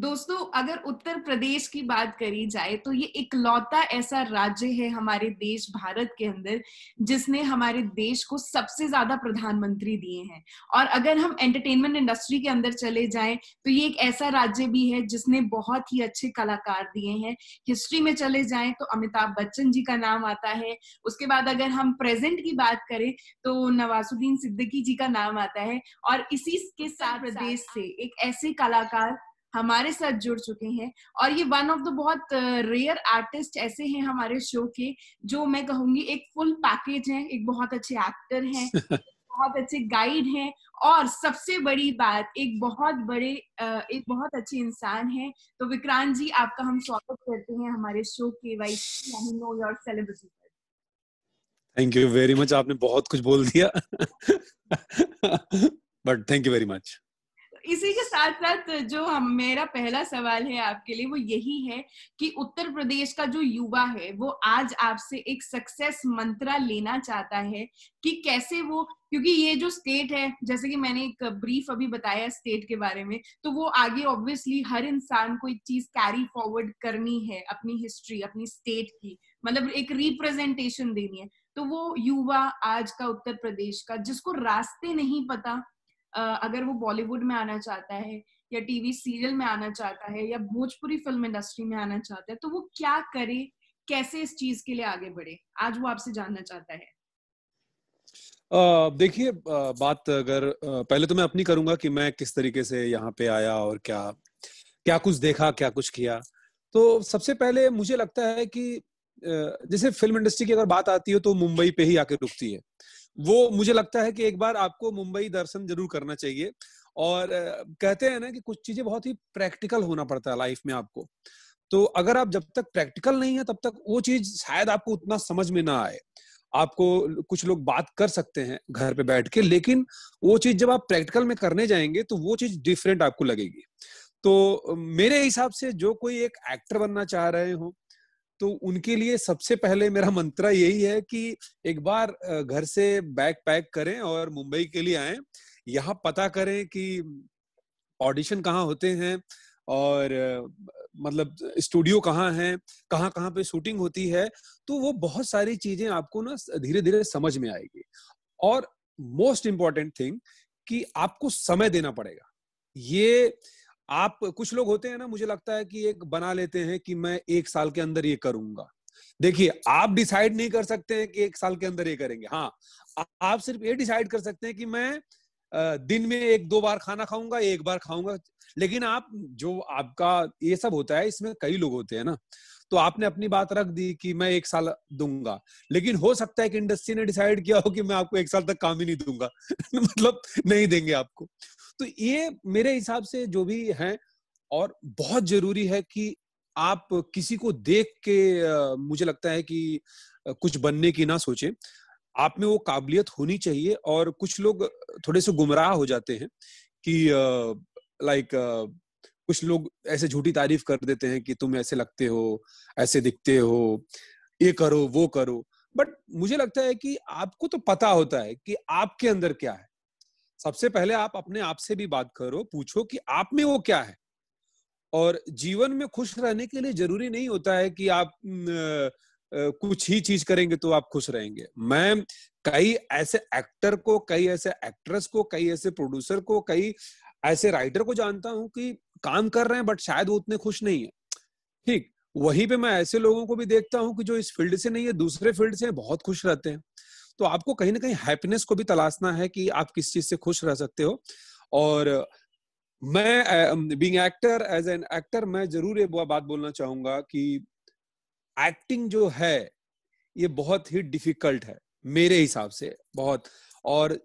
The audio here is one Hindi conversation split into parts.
दोस्तों अगर उत्तर प्रदेश की बात करी जाए तो ये इकलौता ऐसा राज्य है हमारे देश भारत के अंदर जिसने हमारे देश को सबसे ज्यादा प्रधानमंत्री दिए हैं। और अगर हम एंटरटेनमेंट इंडस्ट्री के अंदर चले जाएं तो ये एक ऐसा राज्य भी है जिसने बहुत ही अच्छे कलाकार दिए हैं। हिस्ट्री में चले जाएं तो अमिताभ बच्चन जी का नाम आता है। उसके बाद अगर हम प्रेजेंट की बात करें तो नवाजुद्दीन सिद्दीकी जी का नाम आता है। और इसी के साथ प्रदेश से एक ऐसे कलाकार हमारे साथ जुड़ चुके हैं और ये वन ऑफ द बहुत रेयर आर्टिस्ट ऐसे हैं हमारे शो के जो मैं कहूंगी एक फुल पैकेज हैं। एक बहुत अच्छे एक्टर हैं, बहुत अच्छे गाइड हैं और सबसे बड़ी बात एक बहुत अच्छे इंसान हैं। तो विक्रांत जी आपका हम स्वागत करते हैं हमारे शो के वाइस यानी know your celebrity. Thank you very much, आपने बहुत कुछ बोल दिया but thank you very much. इसी के साथ साथ जो मेरा पहला सवाल है आपके लिए वो यही है कि उत्तर प्रदेश का जो युवा है वो आज आपसे एक सक्सेस मंत्र लेना चाहता है कि कैसे वो, क्योंकि ये जो स्टेट है जैसे कि मैंने एक ब्रीफ अभी बताया स्टेट के बारे में, तो वो आगे ऑब्वियसली हर इंसान को एक चीज कैरी फॉरवर्ड करनी है अपनी हिस्ट्री, अपनी स्टेट की, मतलब एक रिप्रेजेंटेशन देनी है। तो वो युवा आज का उत्तर प्रदेश का जिसको रास्ते नहीं पता, अगर वो बॉलीवुड में आना चाहता है या टीवी सीरियल में आना चाहता है या भोजपुरी फिल्म इंडस्ट्री में आना चाहता है तो वो क्या करे, कैसे इस चीज के लिए आगे बढ़े, आज वो आपसे जानना चाहता है। देखिए बात अगर पहले तो मैं अपनी करूंगा कि मैं किस तरीके से यहाँ पे आया और क्या क्या कुछ देखा, क्या कुछ किया। तो सबसे पहले मुझे लगता है कि जैसे फिल्म इंडस्ट्री की अगर बात आती है तो मुंबई पे ही आके रुकती है। वो मुझे लगता है कि एक बार आपको मुंबई दर्शन जरूर करना चाहिए। और कहते हैं ना कि कुछ चीजें बहुत ही प्रैक्टिकल होना पड़ता है लाइफ में आपको, तो अगर आप जब तक प्रैक्टिकल नहीं है तब तक वो चीज शायद आपको उतना समझ में ना आए। आपको कुछ लोग बात कर सकते हैं घर पे बैठ के, लेकिन वो चीज जब आप प्रैक्टिकल में करने जाएंगे तो वो चीज डिफरेंट आपको लगेगी। तो मेरे हिसाब से जो कोई एक एक्टर बनना चाह रहे हो तो उनके लिए सबसे पहले मेरा मंत्रा यही है कि एक बार घर से बैग पैक करें और मुंबई के लिए आएं। यहाँ पता करें कि ऑडिशन कहाँ होते हैं और मतलब स्टूडियो कहाँ है, कहाँ कहाँ पे शूटिंग होती है, तो वो बहुत सारी चीजें आपको ना धीरे धीरे समझ में आएगी। और मोस्ट इम्पॉर्टेंट थिंग कि आपको समय देना पड़ेगा। ये आप कुछ लोग होते हैं ना, मुझे लगता है कि एक बना लेते हैं कि मैं एक साल के अंदर ये करूंगा। देखिए आप डिसाइड नहीं कर सकते हैं कि एक साल के अंदर ये करेंगे। हाँ, आप सिर्फ ये डिसाइड कर सकते हैं कि मैं दिन में 1-2 बार खाना खाऊंगा, 1 बार खाऊंगा। लेकिन आप जो आपका ये सब होता है इसमें कई लोग होते हैं ना, तो आपने अपनी बात रख दी कि मैं 1 साल दूंगा, लेकिन हो सकता है कि इंडस्ट्री ने डिसाइड किया हो कि मैं आपको 1 साल तक काम ही नहीं दूंगा मतलब नहीं देंगे आपको। तो ये मेरे हिसाब से जो भी है। और बहुत जरूरी है कि आप किसी को देख के मुझे लगता है कि कुछ बनने की ना सोचें, आप में वो काबिलियत होनी चाहिए। और कुछ लोग थोड़े से गुमराह हो जाते हैं कि लाइक कुछ लोग ऐसे झूठी तारीफ कर देते हैं कि तुम ऐसे लगते हो, ऐसे दिखते हो, ये करो वो करो। बट मुझे लगता है कि आपको तो पता होता है कि आपके अंदर क्या है। सबसे पहले आप अपने आप से भी बात करो, पूछो कि आप में वो क्या है। और जीवन में खुश रहने के लिए जरूरी नहीं होता है कि आप कुछ ही चीज करेंगे तो आप खुश रहेंगे। मैं कई ऐसे एक्टर को, कई ऐसे एक्ट्रेस को, कई ऐसे प्रोड्यूसर को, कई ऐसे राइटर को जानता हूं कि काम कर रहे हैं बट शायद वो उतने खुश नहीं है। ठीक वहीं पे मैं ऐसे लोगों को भी देखता हूं कि जो इस फील्ड से नहीं है, दूसरे फील्ड से बहुत खुश रहते हैं। तो आपको कहीं ना कहीं हैप्पीनेस को भी तलाशना है कि आप किस चीज से खुश रह सकते हो। और मैं being actor, as an actor, मैं जरूर ये बात बोलना चाहूंगा कि एक्टिंग जो है ये बहुत ही डिफिकल्ट है मेरे हिसाब से, बहुत। और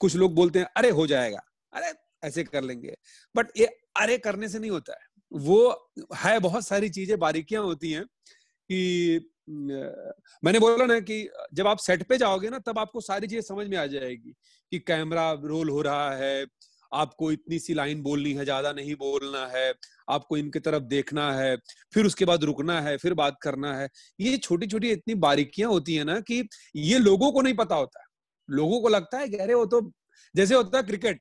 कुछ लोग बोलते हैं अरे हो जाएगा, अरे ऐसे कर लेंगे, बट ये अरे करने से नहीं होता है। वो है बहुत सारी चीजें, बारीकियां होती हैं कि मैंने बोला ना कि जब आप सेट पे जाओगे ना तब आपको सारी चीजें समझ में आ जाएगी कि कैमरा रोल हो रहा है, आपको इतनी सी लाइन बोलनी है, ज्यादा नहीं बोलना है, आपको इनके तरफ देखना है, फिर उसके बाद रुकना है, फिर बात करना है। ये छोटी छोटी इतनी बारीकियां होती है ना कि ये लोगों को नहीं पता होता। लोगों को लगता है कि अरे वो तो जैसे होता है क्रिकेट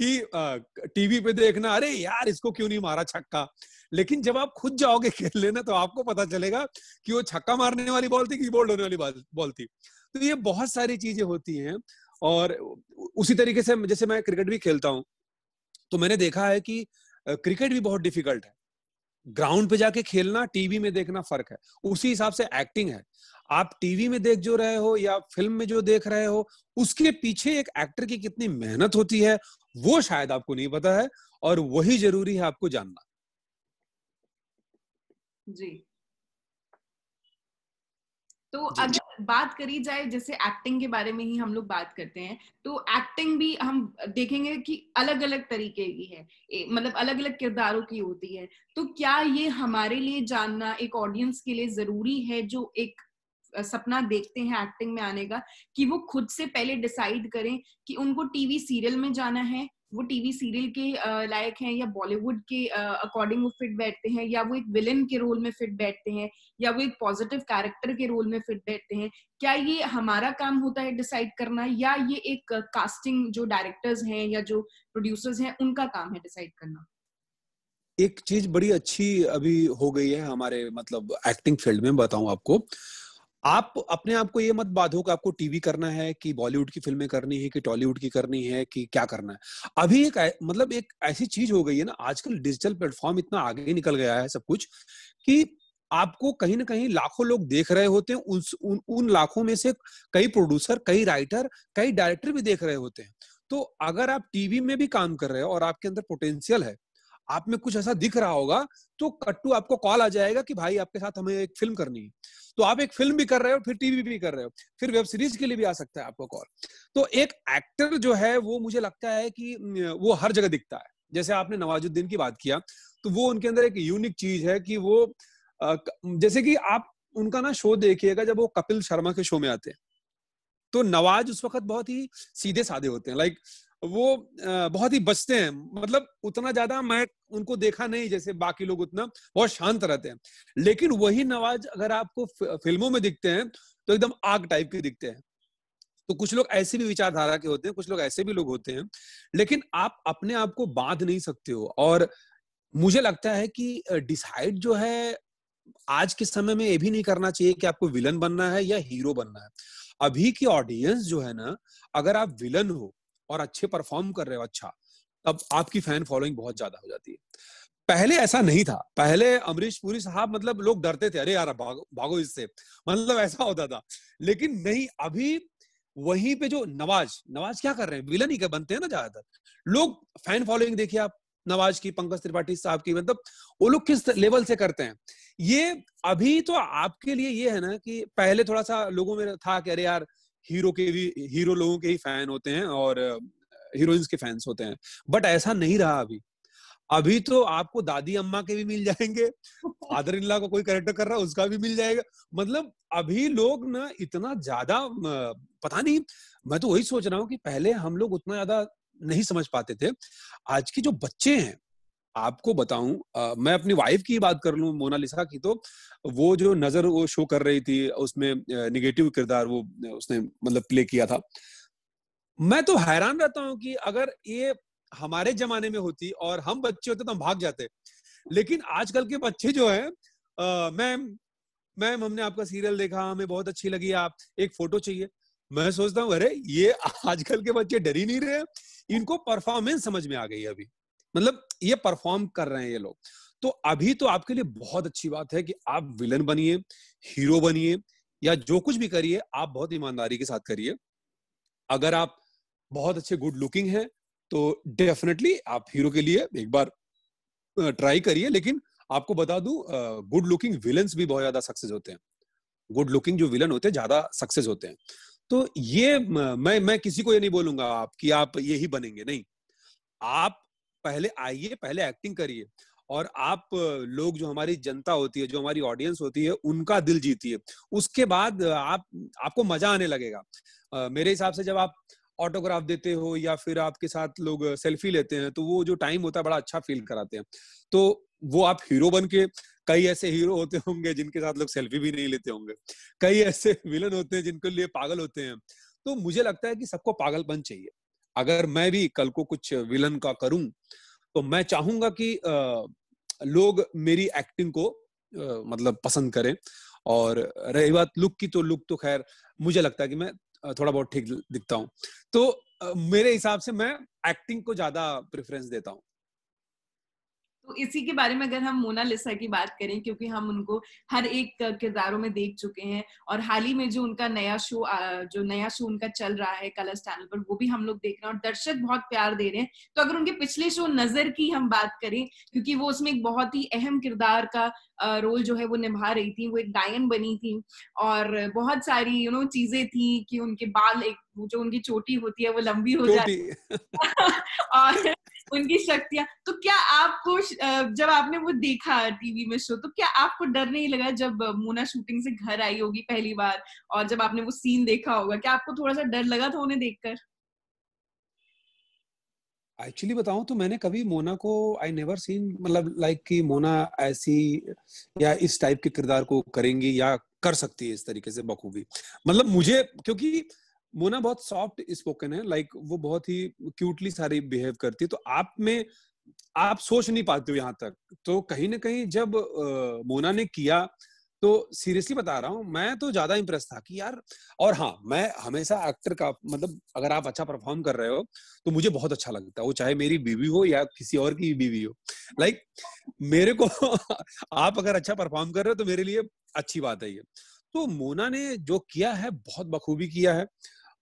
कि टीवी पे देखना, अरे यार इसको क्यों नहीं मारा छक्का, लेकिन जब आप खुद जाओगे खेलने ना तो आपको पता चलेगा कि वो छक्का मारने वाली बॉल थी कि बोल्ड होने वाली बॉल थी। तो ये बहुत सारी चीजें होती हैं। और उसी तरीके से जैसे मैं क्रिकेट भी खेलता हूँ तो मैंने देखा है कि क्रिकेट भी बहुत डिफिकल्ट है, ग्राउंड पे जाके खेलना, टीवी में देखना फर्क है। उसी हिसाब से एक्टिंग है, आप टीवी में देख जो रहे हो या फिल्म में जो देख रहे हो उसके पीछे एक एक्टर की कितनी मेहनत होती है वो शायद आपको नहीं पता है, और वही जरूरी है आपको जानना। जी, तो अगर बात करी जाए जैसे एक्टिंग के बारे में ही हम लोग बात करते हैं, तो एक्टिंग भी हम देखेंगे कि अलग अलग तरीके की है, मतलब अलग अलग किरदारों की होती है। तो क्या ये हमारे लिए जानना एक ऑडियंस के लिए जरूरी है जो एक सपना देखते हैं एक्टिंग में आने का, कि वो खुद से पहले डिसाइड करें कि उनको टीवी सीरियल में जाना है, वो टीवी सीरियल के लायक हैं या बॉलीवुड के अकॉर्डिंग वो फिट बैठते हैं, या वो एक विलेन के रोल में फिट बैठते हैं, या वो एक पॉजिटिव कैरेक्टर के रोल में फिट बैठते हैं? क्या ये हमारा काम होता है डिसाइड करना, या ये एक कास्टिंग जो डायरेक्टर्स हैं या जो प्रोड्यूसर्स हैं उनका काम है डिसाइड करना? एक चीज बड़ी अच्छी अभी हो गई है हमारे मतलब एक्टिंग फील्ड में, बताऊं आपको, आप अपने आप को ये मत बांधो कि आपको टीवी करना है कि बॉलीवुड की फिल्में करनी है कि टॉलीवुड की करनी है कि क्या करना है। अभी एक मतलब एक ऐसी चीज हो गई है ना, आजकल डिजिटल प्लेटफॉर्म इतना आगे निकल गया है सब कुछ, कि आपको कहीं ना कहीं लाखों लोग देख रहे होते हैं, उन लाखों में से कई प्रोड्यूसर, कई राइटर, कई डायरेक्टर भी देख रहे होते हैं। तो अगर आप टीवी में भी काम कर रहे हो और आपके अंदर पोटेंशियल है, आप में कुछ ऐसा दिख रहा होगा, तो कट्टू आपको कॉल आ जाएगा कि भाई आपके साथ हमें एक फिल्म करनी है। तो आप एक फिल्म भी कर रहे हो, फिर टीवी भी कर रहे हो, फिर वेब सीरीज के लिए भी आ सकता है आपको कॉल। तो एक एक्टर जो है वो मुझे लगता है कि वो हर जगह दिखता है। जैसे आपने नवाजुद्दीन की बात किया, तो वो उनके अंदर एक यूनिक चीज है कि वो जैसे कि आप उनका ना शो देखिएगा, जब वो कपिल शर्मा के शो में आते हैं तो नवाज उस वक्त बहुत ही सीधे साधे होते हैं, लाइक वो बहुत ही बचते हैं, मतलब उतना ज्यादा मैं उनको देखा नहीं जैसे बाकी लोग, उतना बहुत शांत रहते हैं। लेकिन वही नवाज अगर आपको फिल्मों में दिखते हैं तो एकदम आग टाइप के दिखते हैं। तो कुछ लोग ऐसे भी विचारधारा के होते हैं, कुछ लोग ऐसे भी लोग होते हैं, लेकिन आप अपने आप को बांध नहीं सकते हो। और मुझे लगता है कि डिसाइड जो है आज के समय में ये भी नहीं करना चाहिए कि आपको विलन बनना है या हीरो बनना है। अभी की ऑडियंस जो है ना, अगर आप विलन हो और अच्छे परफॉर्म कर रहे हो अच्छा, तब आपकी फैन फॉलोइंग बहुत ज्यादा हो जाती है। पहले ऐसा नहीं था, पहले अमरीश पुरी साहब मतलब लोग डरते थे, अरे यार भागो इससे, मतलब ऐसा होता था। लेकिन नहीं, अभी वहीं पे जो नवाज क्या कर रहे हैं, विलन ही बनते हैं ना ज्यादातर लोग। फैन फॉलोइंग देखिए आप नवाज की, पंकज त्रिपाठी साहब की, मतलब वो लोग किस लेवल से करते हैं ये। अभी तो आपके लिए ये है ना कि पहले थोड़ा सा लोगों में था कि अरे यार हीरो लोगों के ही फैन होते हैं और हीरोइंस के फैंस होते हैं, बट ऐसा नहीं रहा अभी तो आपको दादी अम्मा के भी मिल जाएंगे, फादर इन लॉ का कोई कैरेक्टर कर रहा है उसका भी मिल जाएगा। मतलब अभी लोग ना इतना ज्यादा, पता नहीं, मैं तो वही सोच रहा हूँ कि पहले हम लोग उतना ज्यादा नहीं समझ पाते थे। आज के जो बच्चे हैं, आपको बताऊं, मैं अपनी वाइफ की बात कर लूं, मोनालिसा की, तो वो जो नजर वो शो कर रही थी उसमें निगेटिव किरदार वो उसने मतलब प्ले किया था। मैं तो हैरान रहता हूं कि अगर ये हमारे जमाने में होती और हम बच्चे होते तो हम भाग जाते, लेकिन आजकल के बच्चे जो हैं, मैम हमने आपका सीरियल देखा, हमें बहुत अच्छी लगी, आप एक फोटो चाहिए। मैं सोचता हूँ अरे ये आजकल के बच्चे डर ही नहीं रहे, इनको परफॉर्मेंस समझ में आ गई अभी, मतलब ये परफॉर्म कर रहे हैं ये लोग। तो अभी तो आपके लिए बहुत अच्छी बात है कि आप विलन बनिए, हीरो बनिए, या जो कुछ भी करिए आप बहुत ईमानदारी के साथ करिए। अगर आप बहुत अच्छे गुड लुकिंग हैं तो डेफिनेटली आप हीरो के लिए एक बार ट्राई करिए। लेकिन आपको बता दूं, गुड लुकिंग विलन्स भी बहुत ज्यादा सक्सेस होते हैं, गुड लुकिंग जो विलन होते हैं ज्यादा सक्सेस होते हैं। तो ये मैं किसी को ये नहीं बोलूंगा आप कि आप ये ही बनेंगे, नहीं, आप पहले आइए, पहले एक्टिंग करिए, और आप लोग जो हमारी जनता होती है, जो हमारी ऑडियंस होती है, उनका दिल जीतिए, उसके बाद आपको मजा आने लगेगा। मेरे हिसाब से जब आप ऑटोग्राफ देते हो या फिर आपके साथ लोग सेल्फी लेते हैं तो वो जो टाइम होता है बड़ा अच्छा फील कराते हैं। तो वो आप हीरो बन के, कई ऐसे हीरो होते होंगे जिनके साथ लोग सेल्फी भी नहीं लेते होंगे, कई ऐसे विलन होते हैं जिनके लिए पागल होते हैं। तो मुझे लगता है कि सबको पागलपन चाहिए। अगर मैं भी कल को कुछ विलन का करूं तो मैं चाहूंगा कि लोग मेरी एक्टिंग को मतलब पसंद करें। और रही बात लुक की, तो लुक तो खैर मुझे लगता है कि मैं थोड़ा बहुत ठीक दिखता हूं, तो मेरे हिसाब से मैं एक्टिंग को ज्यादा प्रेफरेंस देता हूं। तो इसी के बारे में अगर हम मोना लिसा की बात करें, क्योंकि हम उनको हर एक किरदारों में देख चुके हैं और हाल ही में जो उनका नया शो उनका चल रहा है कलर्स चैनल पर, वो भी हम लोग देख रहे हैं और दर्शक बहुत प्यार दे रहे हैं। तो अगर उनके पिछले शो नजर की हम बात करें, क्योंकि वो उसमें एक बहुत ही अहम किरदार का रोल जो है वो निभा रही थी, वो एक डायन बनी थी और बहुत सारी चीजें थी कि उनके बाल, एक जो उनकी चोटी होती है वो लंबी हो जाती है और उनकी शक्तियां। तो क्या आपको, जब आपने वो देखा टीवी में शो, तो क्या आपको डर नहीं लगा जब मोना शूटिंग से घर आई होगी पहली बार और जब आपने वो सीन देखा होगा, क्या आपको थोड़ा सा डर लगा था उन्हें देखकर? एक्चुअली बताऊं तो मैंने कभी मोना को आई नेवर सीन, मतलब लाइक कि मोना ऐसी या इस टाइप के किरदार को करेंगी या कर सकती है इस तरीके से बखूबी। मतलब मुझे, क्योंकि मोना बहुत सॉफ्ट स्पोकन है, लाइक वो बहुत ही क्यूटली सारी बिहेव करती है, तो आप सोच नहीं पाते हो यहाँ तक। तो कहीं ना कहीं जब मोना ने किया, तो सीरियसली बता रहा हूँ, मैं तो ज्यादा इंप्रेस था कि यार। और हाँ, मैं हमेशा एक्टर का, मतलब अगर आप अच्छा परफॉर्म कर रहे हो तो मुझे बहुत अच्छा लगता है, वो चाहे मेरी बीवी हो या किसी और की बीवी हो। लाइक मेरे को आप अगर अच्छा परफॉर्म कर रहे हो तो मेरे लिए अच्छी बात है ये। तो मोना ने जो किया है बहुत बखूबी किया है।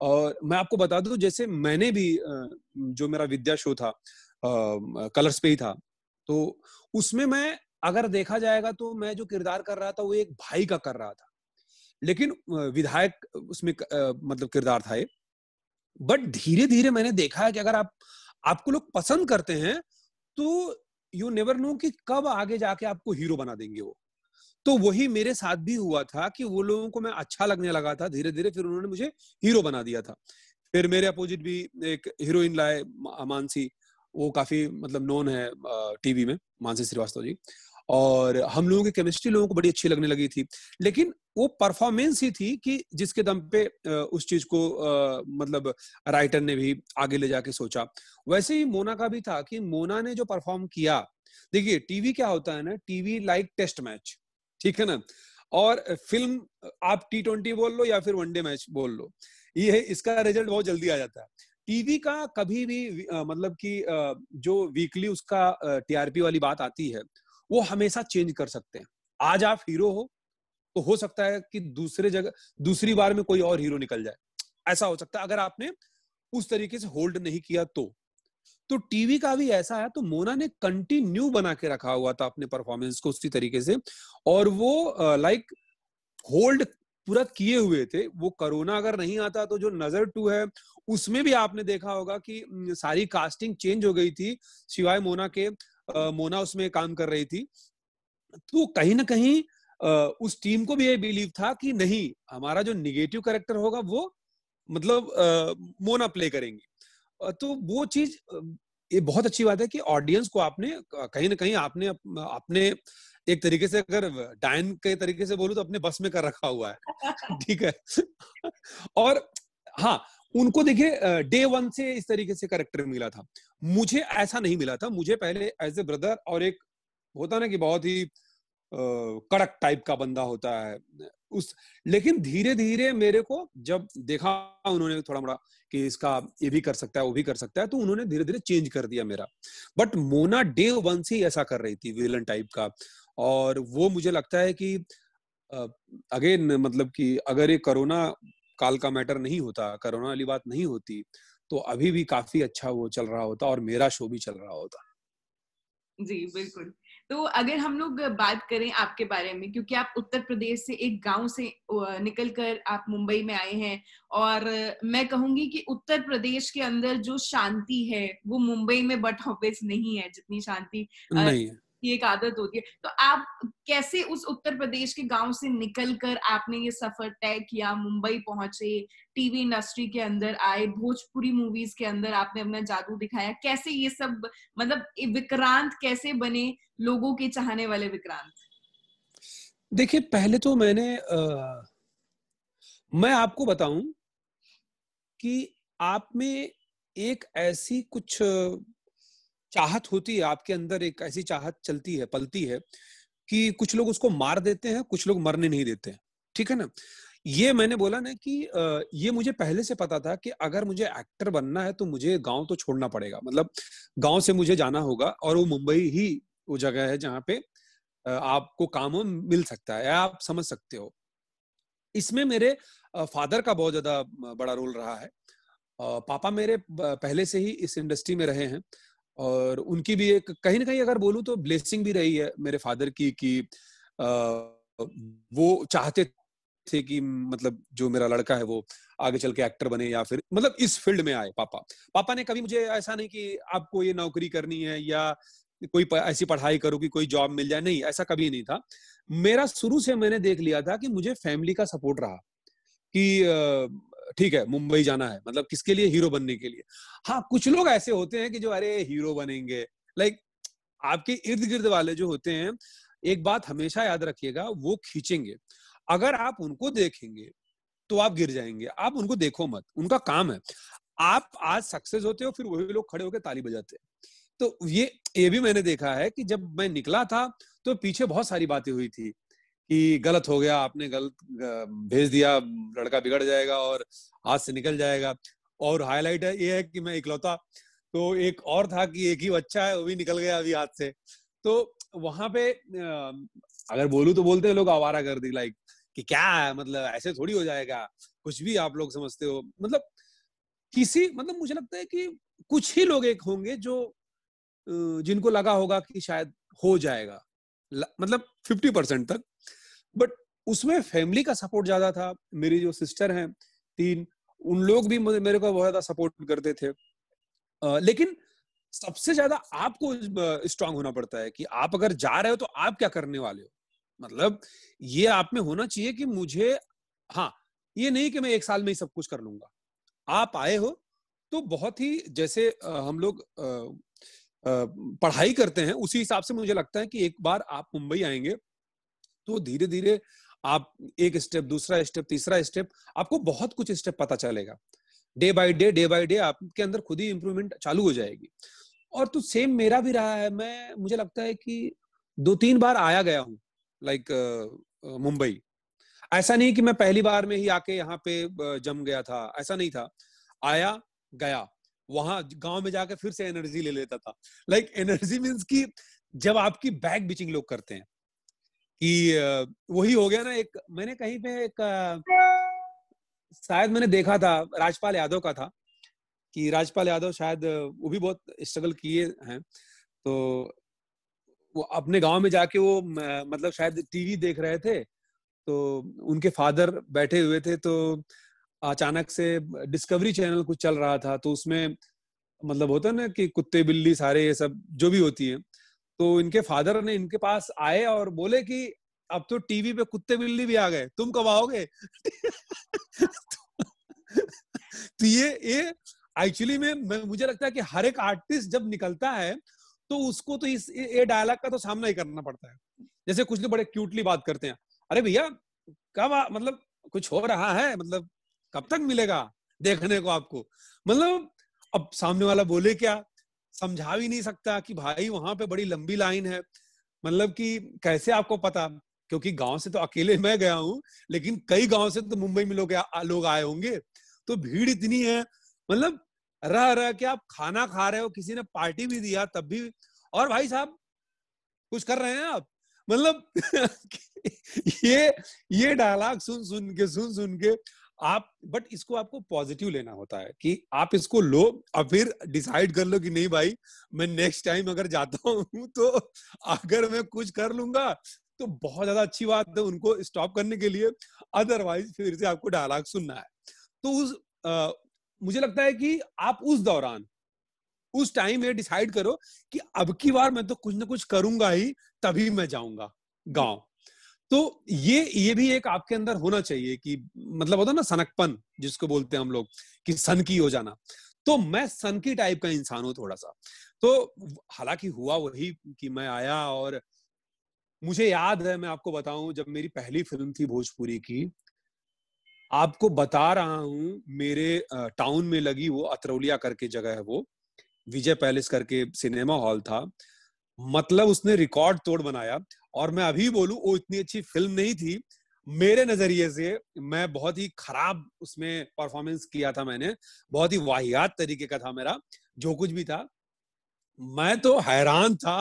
और मैं आपको बता दूं, जैसे मैंने भी जो मेरा विद्या शो था कलर्स पे ही था, तो उसमें मैं अगर देखा जाएगा तो मैं जो किरदार कर रहा था वो एक भाई का कर रहा था, लेकिन विधायक उसमें मतलब किरदार था ये। बट धीरे धीरे मैंने देखा है कि अगर आपको लोग पसंद करते हैं तो यू नेवर नो कि कब आगे जाके आपको हीरो बना देंगे वो। तो वही मेरे साथ भी हुआ था कि वो लोगों को मैं अच्छा लगने लगा था धीरे धीरे, फिर उन्होंने मुझे हीरो बना दिया था। फिर मेरे अपोजिट भी एक हीरोइन लाए मानसी, वो काफी मतलब नोन है टीवी में, मानसी श्रीवास्तव जी, और हम लोगों की केमिस्ट्री लोगों को बड़ी अच्छी लगने लगी थी। लेकिन वो परफॉर्मेंस ही थी कि जिसके दम पे उस चीज को मतलब राइटर ने भी आगे ले जाके सोचा। वैसे ही मोना का भी था कि मोना ने जो परफॉर्म किया, देखिए टीवी क्या होता है ना, टीवी लाइक टेस्ट मैच, ठीक है ना, और फिल्म आप T20 बोल लो या फिर वनडे मैच बोल लो, ये इसका रिजल्ट बहुत जल्दी आ जाता है। टीवी का कभी भी मतलब कि जो वीकली उसका टीआरपी वाली बात आती है वो हमेशा चेंज कर सकते हैं। आज आप हीरो हो तो हो सकता है कि दूसरी बार में कोई और हीरो निकल जाए, ऐसा हो सकता है अगर आपने उस तरीके से होल्ड नहीं किया तो टीवी का भी ऐसा है। तो मोना ने कंटिन्यू बना के रखा हुआ था अपने परफॉर्मेंस को उसी तरीके से, और वो लाइक होल्ड पूरा किए हुए थे। वो कोरोना अगर नहीं आता तो जो नजर 2 है उसमें भी आपने देखा होगा कि सारी कास्टिंग चेंज हो गई थी सिवाय मोना के। मोना उसमें काम कर रही थी, तो कहीं ना कहीं उस टीम को भी ये बिलीव था कि नहीं, हमारा जो निगेटिव कैरेक्टर होगा वो मतलब मोना प्ले करेंगी। तो वो चीज, ये बहुत अच्छी बात है कि ऑडियंस को आपने कहीं ना कहीं आपने एक तरीके से, अगर डायन के तरीके से बोलूं तो अपने बस में कर रखा हुआ है, ठीक है। और हाँ, उनको देखिए day 1 से इस तरीके से कैरेक्टर मिला था, मुझे ऐसा नहीं मिला था। मुझे पहले एज ए ब्रदर, और एक होता ना कि बहुत ही कड़क टाइप का बंदा होता है लेकिन धीरे धीरे मेरे को जब देखा उन्होंने थोड़ा मोड़ा कि इसका ये भी कर सकता है वो भी कर सकता है, तो उन्होंने धीरे धीरे चेंज कर दिया मेरा। बट मोना day 1 से ऐसा कर रही थी, विलन टाइप का। और वो मुझे लगता है कि अगेन मतलब कि अगर ये कोरोना काल का मैटर नहीं होता, कोरोना वाली बात नहीं होती, तो अभी भी काफी अच्छा वो चल रहा होता और मेरा शो भी चल रहा होता। जी बिल्कुल। तो अगर हम लोग बात करें आपके बारे में, क्योंकि आप उत्तर प्रदेश से, एक गांव से निकलकर आप मुंबई में आए हैं, और मैं कहूंगी कि उत्तर प्रदेश के अंदर जो शांति है वो मुंबई में बट ऑफिस नहीं है जितनी शांति की एक आदत होती है। तो आप कैसे उस उत्तर प्रदेश के गांव से निकलकर आपने ये सफर तय किया, मुंबई पहुंचे, टीवी इंडस्ट्री के अंदर आए, भोजपुरी मूवीज के अंदर आपने अपना जादू दिखाया, कैसे ये सब, मतलब विक्रांत कैसे बने, लोगों के चाहने वाले विक्रांत? देखिए पहले तो मैं आपको बताऊं कि आप में एक ऐसी कुछ चाहत होती है आपके अंदर, एक ऐसी चाहत चलती है, पलती है कि कुछ लोग उसको मार देते हैं, कुछ लोग मरने नहीं देते हैं, ठीक है ना। ये मैंने बोला ना कि ये मुझे पहले से पता था कि अगर मुझे एक्टर बनना है तो मुझे गांव तो छोड़ना पड़ेगा, मतलब गांव से मुझे जाना होगा, और वो मुंबई ही वो जगह है जहाँ पे आपको काम मिल सकता है, आप समझ सकते हो। इसमें मेरे फादर का बहुत ज्यादा बड़ा रोल रहा है। पापा मेरे पहले से ही इस इंडस्ट्री में रहे हैं और उनकी भी एक कहीं ना कहीं अगर बोलूं तो ब्लेसिंग भी रही है मेरे फादर की, कि वो चाहते थे कि मतलब जो मेरा लड़का है वो आगे चल के एक्टर बने या फिर मतलब इस फील्ड में आए। पापा ने कभी मुझे ऐसा नहीं कि आपको ये नौकरी करनी है या कोई ऐसी पढ़ाई करो कि कोई जॉब मिल जाए, नहीं, ऐसा कभी नहीं था मेरा। शुरू से मैंने देख लिया था कि मुझे फैमिली का सपोर्ट रहा कि ठीक है मुंबई जाना है, मतलब किसके लिए, हीरो बनने के लिए। हाँ, कुछ लोग ऐसे होते हैं कि जो अरे हीरो बनेंगे, लाइक आपके इर्द गिर्द वाले जो होते हैं, एक बात हमेशा याद रखिएगा, वो खींचेंगे। अगर आप उनको देखेंगे तो आप गिर जाएंगे, आप उनको देखो मत, उनका काम है। आप आज सक्सेस होते हो फिर वही लोग खड़े होकर ताली बजाते हैं। तो ये भी मैंने देखा है कि जब मैं निकला था तो पीछे बहुत सारी बातें हुई थी कि गलत हो गया आपने, गलत भेज दिया, लड़का बिगड़ जाएगा और हाथ से निकल जाएगा। और हाईलाइट है ये है कि मैं इकलौता, तो एक और था कि एक ही बच्चा है वो भी निकल गया अभी हाथ से। तो वहां पे अगर बोलूं तो बोलते हैं लोग आवारा कर दी, लाइक कि क्या है, मतलब ऐसे थोड़ी हो जाएगा, कुछ भी आप लोग समझते हो। मतलब मतलब मुझे लगता है कि कुछ ही लोग एक होंगे जो जिनको लगा होगा कि शायद हो जाएगा, मतलब 50% तक। बट उसमें फैमिली का सपोर्ट ज्यादा था। मेरी जो सिस्टर हैं 3, उन लोग भी मेरे को बहुत ज्यादा सपोर्ट करते थे। लेकिन सबसे ज्यादा आपको स्ट्रांग होना पड़ता है कि आप अगर जा रहे हो तो आप क्या करने वाले हो, मतलब ये आप में होना चाहिए कि मुझे, हाँ, ये नहीं कि मैं एक साल में ही सब कुछ कर लूंगा। आप आए हो तो बहुत ही, जैसे हम लोग पढ़ाई करते हैं उसी हिसाब से मुझे लगता है कि एक बार आप मुंबई आएंगे तो धीरे धीरे आप एक स्टेप, दूसरा स्टेप, तीसरा स्टेप, आपको बहुत कुछ स्टेप पता चलेगा। डे बाय डे आपके अंदर खुद ही इम्प्रूवमेंट चालू हो जाएगी। और तो सेम मेरा भी रहा है। मुझे लगता है कि 2-3 बार आया गया हूँ, लाइक मुंबई। ऐसा नहीं कि मैं पहली बार में ही आके यहाँ पे जम गया था, ऐसा नहीं था। आया गया, वहां गांव में जाके फिर से एनर्जी ले लेता था। लाइक एनर्जी मीन्स कि जब आपकी बैक बिचिंग लोग करते हैं कि वही हो गया ना। एक मैंने कहीं पे शायद मैंने देखा था, राजपाल यादव का था, कि राजपाल यादव शायद वो भी बहुत स्ट्रगल किए हैं, तो वो अपने गांव में जाके वो मतलब शायद टीवी देख रहे थे, तो उनके फादर बैठे हुए थे, तो अचानक से डिस्कवरी चैनल कुछ चल रहा था, तो उसमें मतलब होता है ना कि कुत्ते बिल्ली सारे ये सब जो भी होती है, तो इनके फादर ने इनके पास आए और बोले कि अब तो टीवी पे कुत्ते बिल्ली भी आ गए, तुम कब आओगे? तो ये एक्चुअली में मुझे लगता है कि हर एक आर्टिस्ट जब निकलता है तो उसको तो इस ये डायलॉग का तो सामना ही करना पड़ता है। जैसे कुछ लोग बड़े क्यूटली बात करते हैं, अरे भैया कब मतलब कुछ हो रहा है, मतलब कब तक मिलेगा देखने को आपको, मतलब अब सामने वाला बोले क्या, समझा भी नहीं सकता कि भाई वहां पे बड़ी लंबी लाइन है, मतलब कि कैसे आपको पता, क्योंकि गांव से तो अकेले मैं गया हूँ, लेकिन कई गांव से तो मुंबई में लोग आए होंगे, तो भीड़ इतनी है, मतलब रह के आप खाना खा रहे हो, किसी ने पार्टी भी दिया तब भी, और भाई साहब कुछ कर रहे हैं आप, मतलब ये डायलॉग सुन सुन के आप, बट इसको आपको पॉजिटिव लेना होता है कि आप इसको लो और फिर डिसाइड कर लो कि नहीं भाई मैं नेक्स्ट टाइम अगर जाता हूं तो अगर मैं कुछ कर लूंगा तो बहुत ज्यादा अच्छी बात है उनको स्टॉप करने के लिए, अदरवाइज फिर से आपको डायलॉग सुनना है। तो मुझे लगता है कि आप उस दौरान उस टाइम ये डिसाइड करो कि अब की बार मैं तो कुछ ना कुछ करूंगा ही, तभी मैं जाऊंगा गाँव। तो ये भी एक आपके अंदर होना चाहिए कि मतलब होता है ना सनकपन, जिसको बोलते हैं हम लोग कि सनकी हो जाना। तो मैं सनकी टाइप का इंसान हूँ थोड़ा सा। तो हालांकि हुआ वही कि मैं आया, और मुझे याद है, मैं आपको बताऊं, जब मेरी पहली फिल्म थी भोजपुरी की, आपको बता रहा हूँ, मेरे टाउन में लगी वो अतरौलिया करके जगह है, वो विजय पैलेस करके सिनेमा हॉल था, मतलब उसने रिकॉर्ड तोड़ बनाया। और मैं अभी बोलूं वो इतनी अच्छी फिल्म नहीं थी मेरे नजरिए से, मैं बहुत ही खराब उसमें परफॉर्मेंस किया था मैंने, बहुत ही वाहियात तरीके का था मेरा जो कुछ भी था। मैं तो हैरान था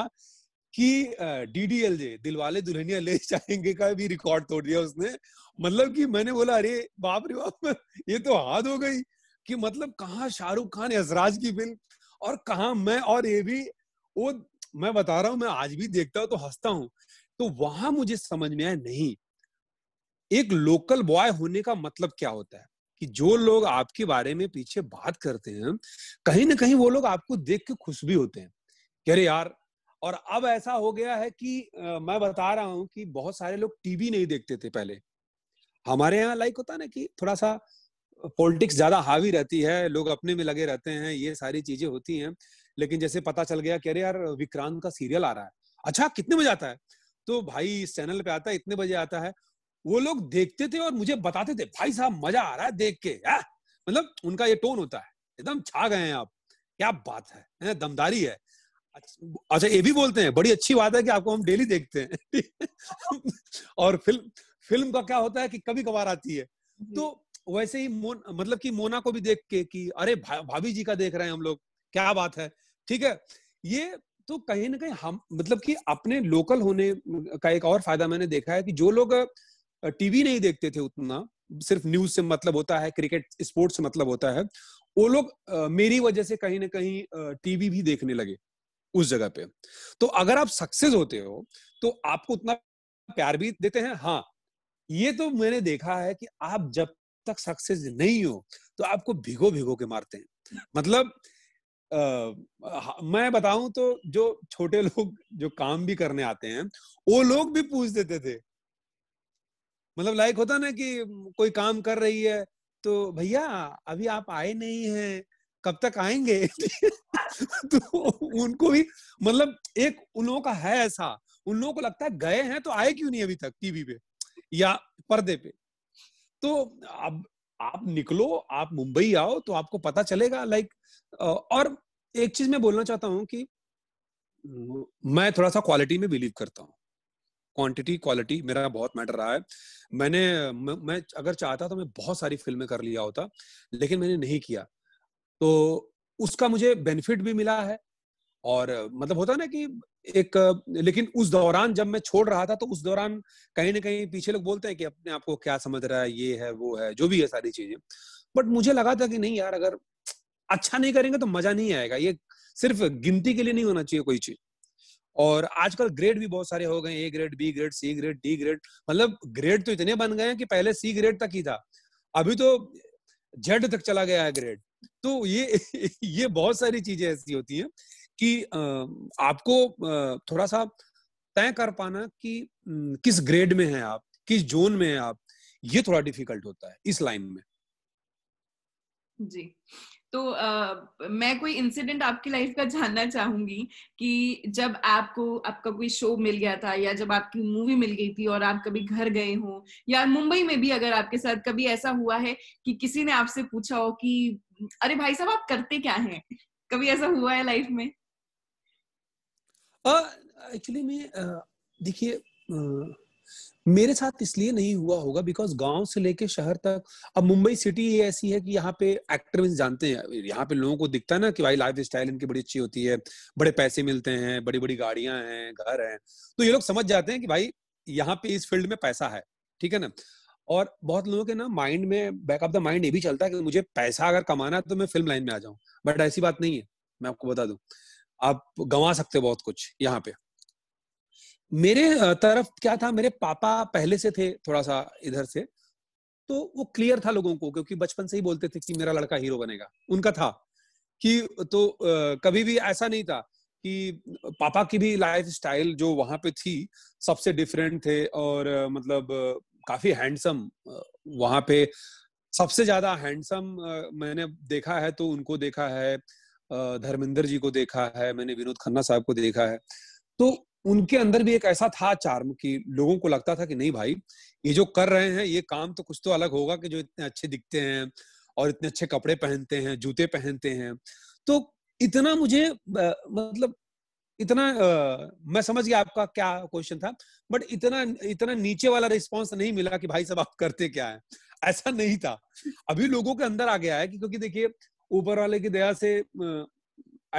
कि डीडीएलजे दिलवाले दुल्हनिया ले जाएंगे का भी रिकॉर्ड तोड़ दिया उसने, मतलब कि मैंने बोला अरे बाप रे बाप, ये तो हाथ हो गई कि मतलब कहाँ शाहरुख खान यशराज की फिल्म और कहाँ मैं, और ये भी वो मैं बता रहा हूँ मैं आज भी देखता हूँ तो हंसता हूँ। तो वहां मुझे समझ में आया नहीं, एक लोकल बॉय होने का मतलब क्या होता है कि जो लोग आपके बारे में पीछे बात करते हैं कहीं ना कहीं वो लोग आपको देख के खुश भी होते हैं कि अरे यार। और अब ऐसा हो गया है कि मैं बता रहा हूं कि बहुत सारे लोग टीवी नहीं देखते थे पहले हमारे यहाँ, लाइक होता ना कि थोड़ा सा पॉलिटिक्स ज्यादा हावी रहती है, लोग अपने में लगे रहते हैं, ये सारी चीजें होती हैं। लेकिन जैसे पता चल गया कि अरे यार विक्रांत का सीरियल आ रहा है, अच्छा कितने बजे आता है, तो भाई इस चैनल पे आता है इतने बजे आता है, वो लोग देखते थे और मुझे बताते थे भाई साहब मजा आ रहा है देख के, मतलब उनका ये टोन होता है एकदम छा गए हैं आप, क्या बात है दमदारी है। अच्छा ये भी बोलते हैं बड़ी अच्छी बात है कि आपको हम डेली देखते हैं और फिल्म का क्या होता है कि कभी कभार आती है। तो वैसे ही मतलब कि मोना को भी देख के कि अरे भाभी जी का देख रहे हैं हम लोग, क्या बात है, ठीक है। ये तो कहीं ना कहीं हम मतलब कि अपने लोकल होने का एक और फायदा मैंने देखा है कि जो लोग टीवी नहीं देखते थे उतना, सिर्फ न्यूज से मतलब होता है, क्रिकेट स्पोर्ट्स से मतलब होता है, वो लोग मेरी वजह से कहीं ना कहीं टीवी भी देखने लगे उस जगह पे। तो अगर आप सक्सेस होते हो तो आपको उतना प्यार भी देते हैं। हाँ ये तो मैंने देखा है कि आप जब तक सक्सेस नहीं हो तो आपको भिगो भिगो के मारते हैं, मतलब मैं बताऊं तो जो छोटे लोग जो काम भी करने आते हैं वो लोग भी पूछ देते थे, मतलब लाइक होता ना कि कोई काम कर रही है तो भैया अभी आप आए नहीं हैं कब तक आएंगे तो उनको भी मतलब एक उन लोगों का है ऐसा, उन लोगों को लगता है गए हैं तो आए क्यों नहीं अभी तक टीवी पे या पर्दे पे। तो अब आप निकलो, आप मुंबई आओ तो आपको पता चलेगा, लाइक। और एक चीज मैं बोलना चाहता हूं कि मैं थोड़ा सा क्वालिटी में बिलीव करता हूँ, क्वांटिटी क्वालिटी मेरा बहुत मैटर रहा है। मैं अगर चाहता तो मैं बहुत सारी फिल्में कर लिया होता, लेकिन मैंने नहीं किया, तो उसका मुझे बेनिफिट भी मिला है। और मतलब होता ना कि एक, लेकिन उस दौरान जब मैं छोड़ रहा था तो उस दौरान कहीं ना कहीं पीछे लोग बोलते हैं कि अपने आप को क्या समझ रहा है, ये है वो है जो भी है सारी चीजें। बट मुझे लगा था कि नहीं यार, अगर अच्छा नहीं करेंगे तो मजा नहीं आएगा, ये सिर्फ गिनती के लिए नहीं होना चाहिए कोई चीज। और आजकल ग्रेड भी बहुत सारे हो गए, A grade, B grade, C grade, D grade, मतलब ग्रेड तो इतने बन गए हैं कि पहले सी ग्रेड तक ही था, अभी तो जेड तक चला गया है ग्रेड। तो ये बहुत सारी चीजें ऐसी होती हैं कि आपको थोड़ा सा तय कर पाना कि किस ग्रेड में है आप, किस जोन में है आप, ये थोड़ा डिफिकल्ट होता है इस लाइन में। जी तो मैं कोई इंसिडेंट आपकी लाइफ का जानना चाहूंगी कि जब आपको आपका कोई शो मिल गया था या जब आपकी मूवी मिल गई थी और आप कभी घर गए हो, या मुंबई में भी अगर आपके साथ कभी ऐसा हुआ है कि किसी ने आपसे पूछा हो कि अरे भाई साहब आप करते क्या हैं, कभी ऐसा हुआ है लाइफ में? एक्चुअली मैं देखिए मेरे साथ इसलिए नहीं हुआ होगा बिकॉज गांव से लेके शहर तक, अब मुंबई सिटी ये ऐसी है कि यहाँ पे एक्टर जानते हैं, यहाँ पे लोगों को दिखता है ना कि भाई लाइफ स्टाइल इनकी बड़ी अच्छी होती है, बड़े पैसे मिलते हैं, बड़ी बड़ी गाड़ियां हैं, घर हैं, तो ये लोग समझ जाते हैं कि भाई यहाँ पे इस फील्ड में पैसा है, ठीक है ना। और बहुत लोगों के ना माइंड में, बैक ऑफ द माइंड ये भी चलता है कि मुझे पैसा अगर कमाना है तो मैं फिल्म लाइन में आ जाऊं, बट ऐसी बात नहीं है। मैं आपको बता दूं आप गंवा सकते हो बहुत कुछ यहाँ पे। मेरे तरफ क्या था, मेरे पापा पहले से थे थोड़ा सा इधर से, तो वो क्लियर था लोगों को, क्योंकि बचपन से ही बोलते थे कि मेरा लड़का हीरो बनेगा, उनका था कि, तो कभी भी ऐसा नहीं था कि पापा की भी लाइफ स्टाइल जो वहां पे थी सबसे डिफरेंट थे। और मतलब काफी हैंडसम, वहां पे सबसे ज्यादा हैंडसम मैंने देखा है, तो उनको देखा है, धर्मेंद्र जी को देखा है मैंने, विनोद खन्ना साहब को देखा है। तो उनके अंदर भी एक ऐसा था चार्म कि लोगों को लगता था कि नहीं भाई ये जो कर रहे हैं ये काम तो कुछ तो अलग होगा कि जो इतने अच्छे दिखते हैं और इतने अच्छे कपड़े पहनते हैं, जूते पहनते हैं। तो इतना मुझे मतलब इतना मैं समझ गया आपका क्या क्वेश्चन था, बट इतना नीचे वाला रिस्पॉन्स नहीं मिला कि भाई सब आप करते क्या है, ऐसा नहीं था। अभी लोगों के अंदर आ गया है कि क्योंकि देखिए ऊपर वाले की दया से